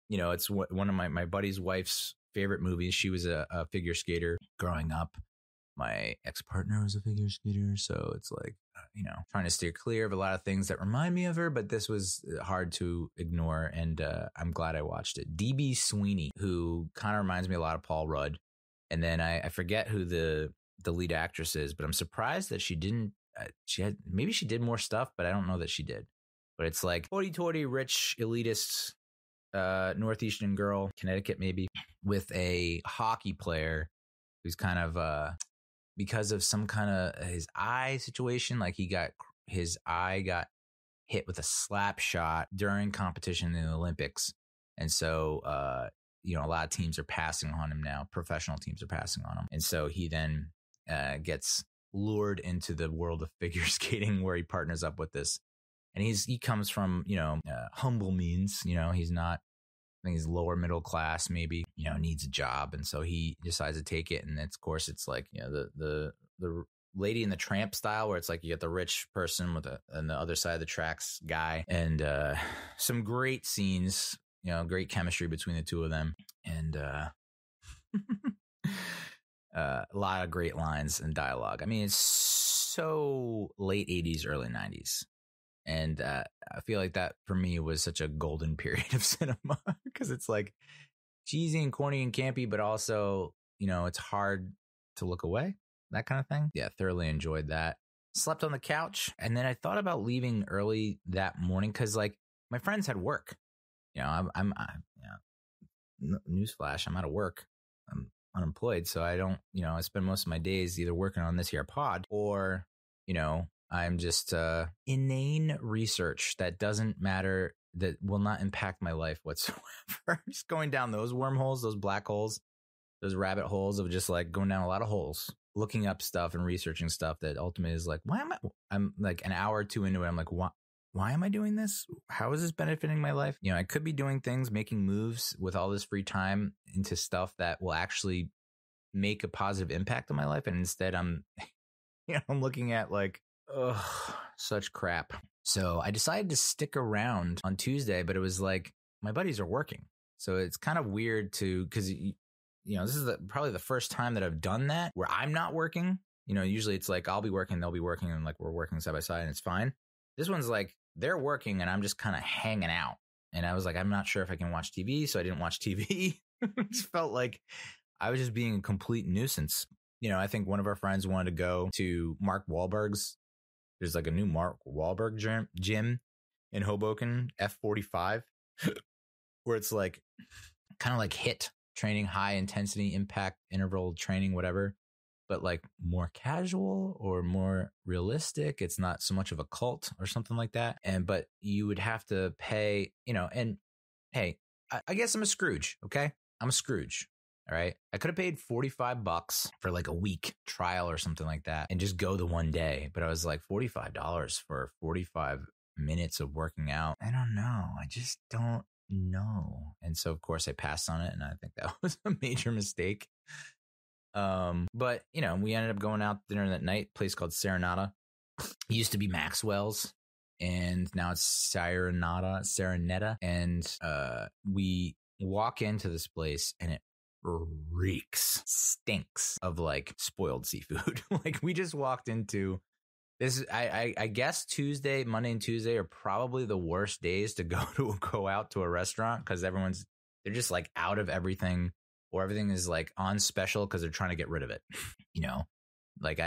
You know, it's one of my buddy's wife's favorite movies. She was a figure skater growing up. My ex-partner was a figure skater. So it's like, you know, trying to steer clear of a lot of things that remind me of her. But this was hard to ignore. And I'm glad I watched it. DB Sweeney, who kind of reminds me a lot of Paul Rudd. And then I forget who the lead actress is, but I'm surprised that she didn't. Maybe she did more stuff, but I don't know that she did. But it's like hoity-toity, rich, elitist, northeastern girl, Connecticut maybe, with a hockey player who's kind of because of some kind of his eye situation, like his eye got hit with a slap shot during competition in the Olympics, and so you know, a lot of teams are passing on him now. Professional teams are passing on him, and so he then gets lured into the world of figure skating, where he partners up with this. And he comes from, you know, humble means. You know, he's not, I think he's lower middle class, maybe, you know, needs a job. And so he decides to take it. And it's, of course, it's like, you know, the Lady and the Tramp style, where it's like you get the rich person with on the other side of the tracks guy, and some great scenes, you know, great chemistry between the two of them. And a lot of great lines and dialogue. I mean, it's so late 80s, early 90s. And I feel like that for me was such a golden period of cinema, because it's like cheesy and corny and campy, but also, you know, it's hard to look away, that kind of thing. Yeah, thoroughly enjoyed that. Slept on the couch. And then I thought about leaving early that morning because, like, my friends had work. You know, newsflash, I'm out of work. I'm unemployed, so I don't, you know, I spend most of my days either working on this here pod or, you know, I'm just inane research that doesn't matter, that will not impact my life whatsoever. Just going down those wormholes, those black holes, those rabbit holes of just like going down a lot of holes, looking up stuff and researching stuff that ultimately is like, why am I'm like an hour or two into it. I'm like, why am I doing this? How is this benefiting my life? You know, I could be doing things, making moves with all this free time into stuff that will actually make a positive impact on my life. And instead I'm looking at like, ugh, such crap. So I decided to stick around on Tuesday, but it was like my buddies are working. So it's kind of weird because, you know, this is probably the first time that I've done that where I'm not working. You know, usually it's like I'll be working, they'll be working, and like we're working side by side and it's fine. This one's like they're working and I'm just kind of hanging out. And I was like, I'm not sure if I can watch TV. So I didn't watch TV. It just felt like I was just being a complete nuisance. You know, I think one of our friends wanted to go to Mark Wahlberg's. There's like a new Mark Wahlberg gym in Hoboken, F45, where it's like kind of like HIIT training, high intensity impact interval training, whatever, but like more casual or more realistic. It's not so much of a cult or something like that. But you would have to pay, you know, and hey, I guess I'm a Scrooge. Okay. I'm a Scrooge. All right. I could have paid $45 for like a week trial or something like that and just go the one day. But I was like $45 for 45 minutes of working out. I don't know. I just don't know. And so, of course, I passed on it. And I think that was a major mistake. But, you know, we ended up going out to dinner that night, a place called Serenata. It used to be Maxwell's. And now it's Serenetta. And we walk into this place and it stinks of like spoiled seafood. Like we just walked into this. I guess Monday and Tuesday are probably the worst days to go out to a restaurant, because they're just like out of everything, or everything is like on special because they're trying to get rid of it. You know, like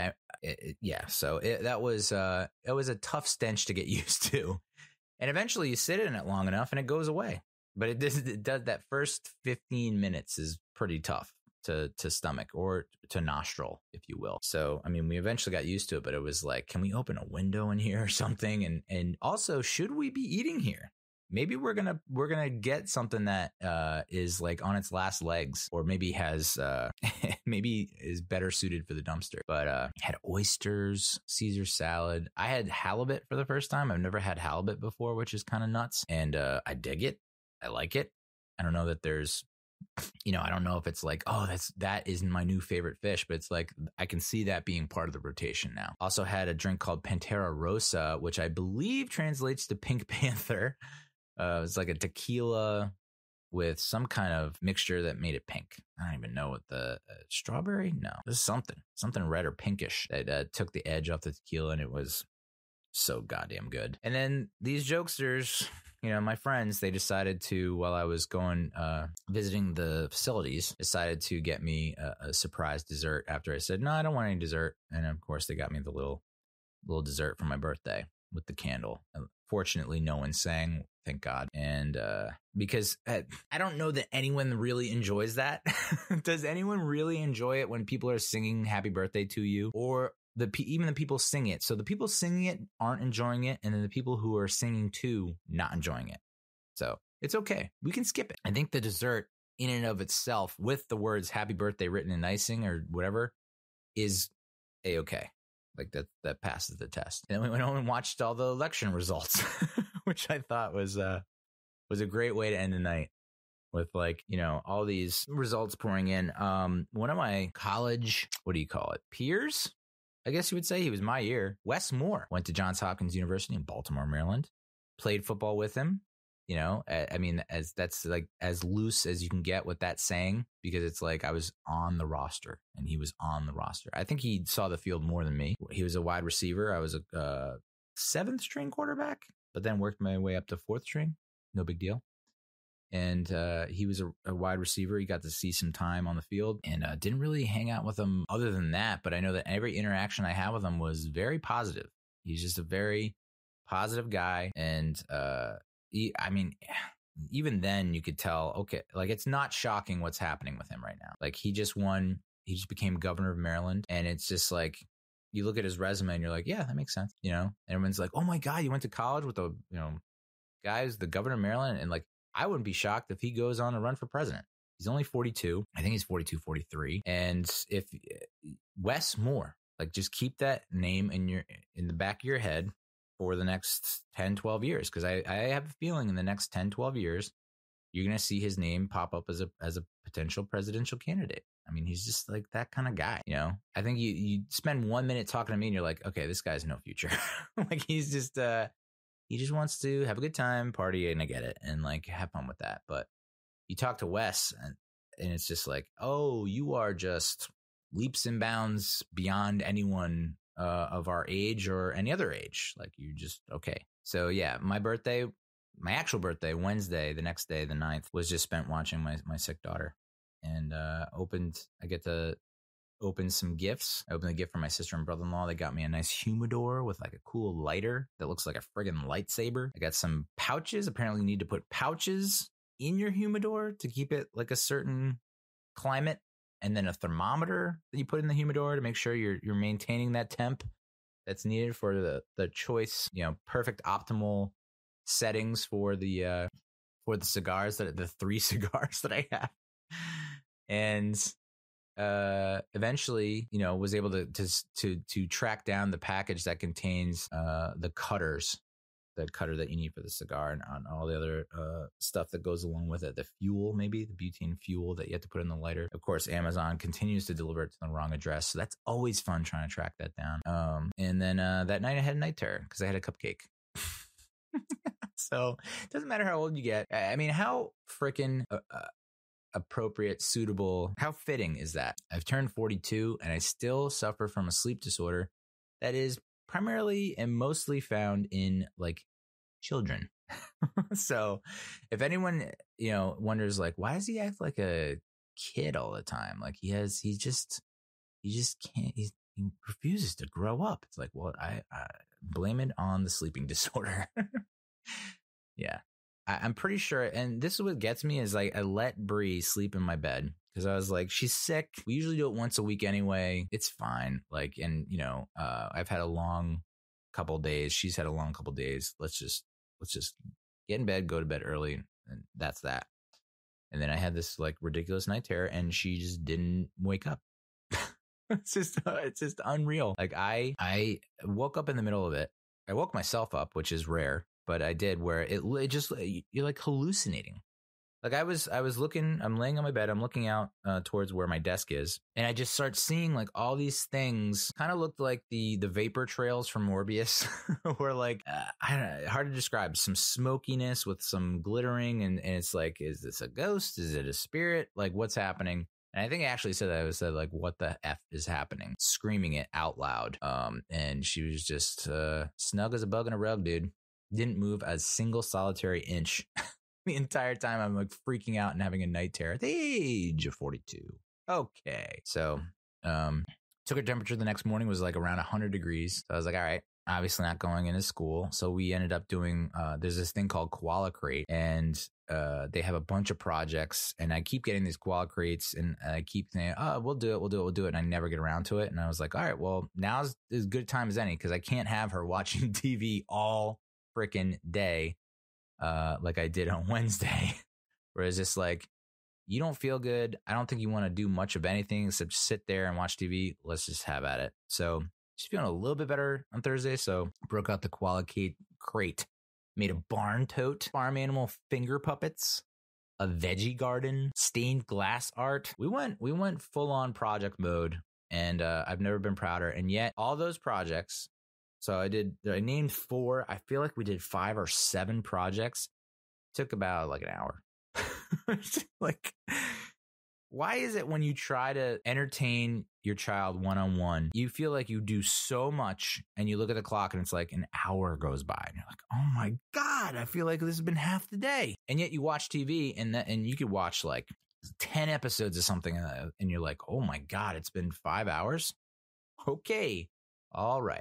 yeah. So it was a tough stench to get used to, and eventually you sit in it long enough and it goes away. But it does that first 15 minutes is pretty tough to stomach, or to nostril, if you will. So, I mean, we eventually got used to it, but it was like, can we open a window in here or something? And also, should we be eating here? Maybe we're going to get something that is like on its last legs, or maybe has maybe is better suited for the dumpster. But had oysters, Caesar salad. I had halibut for the first time. I've never had halibut before, which is kind of nuts. And I dig it. I like it. I don't know that there's you know, I don't know if it's like, oh, that is my new favorite fish, but it's like, I can see that being part of the rotation now. Also had a drink called Pantera Rosa, which I believe translates to Pink Panther. It's like a tequila with some kind of mixture that made it pink. I don't even know what the strawberry. No, this is something red or pinkish that took the edge off the tequila, and it was so goddamn good. And then these jokesters, you know, my friends, they decided to, while I was going visiting the facilities, decided to get me a surprise dessert after I said, no, I don't want any dessert. And of course, they got me the little dessert for my birthday with the candle. And fortunately, no one sang. Thank God. And because I don't know that anyone really enjoys that. Does anyone really enjoy it when people are singing happy birthday to you, or even the people sing it? So the people singing it aren't enjoying it, and then the people who are singing to not enjoying it. So it's okay. We can skip it. I think the dessert in and of itself with the words happy birthday written in icing or whatever is A-okay. Like that passes the test. And then we went home and watched all the election results. Which I thought was a great way to end the night with, like, you know, all these results pouring in. One of my college, what do you call it? Peers, I guess you would say, he was my year. Wes Moore went to Johns Hopkins University in Baltimore, Maryland, played football with him. You know, I mean, as that's like as loose as you can get with that saying, because it's like I was on the roster and he was on the roster. I think he saw the field more than me. He was a wide receiver. I was a seventh string quarterback. But then worked my way up to fourth string. No big deal. And he was a wide receiver. He got to see some time on the field, and didn't really hang out with him other than that. But I know that every interaction I had with him was very positive. He's just a very positive guy. And I mean, even then you could tell, okay, like it's not shocking what's happening with him right now. Like he just became governor of Maryland. And it's just like, you look at his resume and you're like, yeah, that makes sense. You know, and everyone's like, oh my God, you went to college with the, you know, guy who's the governor of Maryland. And like, I wouldn't be shocked if he goes on a run for president. He's only 42. I think he's 42, 43. And if Wes Moore, like just keep that name in the back of your head for the next 10, 12 years. Cause I have a feeling in the next 10, 12 years, you're going to see his name pop up as a potential presidential candidate. I mean, he's just like that kind of guy, you know. I think you spend 1 minute talking to me and you're like, okay, this guy's no future. Like he's just he just wants to have a good time, party, and I get it, and like have fun with that. But you talk to Wes and it's just like, oh, you are just leaps and bounds beyond anyone of our age or any other age. Like you just okay. So yeah, my actual birthday, Wednesday, the next day, the 9th, was just spent watching my sick daughter. And I get to open some gifts. I opened a gift for my sister and brother-in-law. They got me a nice humidor with like a cool lighter that looks like a friggin' lightsaber. I got some pouches. Apparently you need to put pouches in your humidor to keep it like a certain climate. And then a thermometer that you put in the humidor to make sure you're maintaining that temp that's needed for the choice, you know, perfect optimal settings for the cigars, that the 3 cigars that I have. And eventually, you know, was able to track down the package that contains the cutter that you need for the cigar, and on all the other stuff that goes along with it. The fuel, maybe the butane fuel that you have to put in the lighter. Of course, Amazon continues to deliver it to the wrong address. So that's always fun trying to track that down. And then that night I had a night terror because I had a cupcake. So it doesn't matter how old you get. I mean, how freaking appropriate, suitable, how fitting is that? I've turned 42 and I still suffer from a sleep disorder that is primarily and mostly found in like children. So if anyone, you know, wonders like, why does he act like a kid all the time? Like he just can't, he refuses to grow up. It's like, well, I blame it on the sleeping disorder. Yeah. I'm pretty sure, and this is what gets me, is like I let Bree sleep in my bed because I was like, she's sick. We usually do it once a week anyway. It's fine. Like, and you know, I've had a long couple of days. She's had a long couple of days. Let's just get in bed, go to bed early, and that's that. And then I had this like ridiculous night terror, and she just didn't wake up. It's just unreal. Like I woke up in the middle of it. I woke myself up, which is rare. But I did, where it just, you're like hallucinating. Like I was looking, I'm laying on my bed, I'm looking out towards where my desk is, and I just start seeing like all these things. Kind of looked like the vapor trails from Morbius, or like, I don't know, hard to describe, some smokiness with some glittering, and it's like, is this a ghost? Is it a spirit? Like, what's happening? And I think I actually said that. I said, like, what the F is happening? Screaming it out loud. And she was just snug as a bug in a rug, dude. Didn't move a single solitary inch. The entire time I'm like freaking out and having a night terror at the age of 42. Okay. So took her temperature the next morning, was like around 100 degrees. So I was like, all right, obviously not going into school. So we ended up doing, there's this thing called Koala Crate, and they have a bunch of projects, and I keep getting these Koala Crates, and I keep saying, oh, we'll do it. And I never get around to it. And I was like, all right, well, now's as good a time as any, because I can't have her watching TV all freaking day. Like I did on Wednesday, where it's just like, you don't feel good. I don't think you want to do much of anything except sit there and watch TV. Let's just have at it. So she's feeling a little bit better on Thursday. So broke out the Koala Crate, made a barn tote, farm animal finger puppets, a veggie garden, stained glass art. We went full on project mode, and I've never been prouder. And yet all those projects. So I named four. I feel like we did 5 or 7 projects. Took about like an hour. Like, why is it when you try to entertain your child one-on-one, you feel like you do so much, and you look at the clock and it's like an hour goes by and you're like, oh my God, I feel like this has been half the day. And yet you watch TV, and you could watch like 10 episodes of something, and you're like, oh my God, it's been 5 hours. Okay. All right.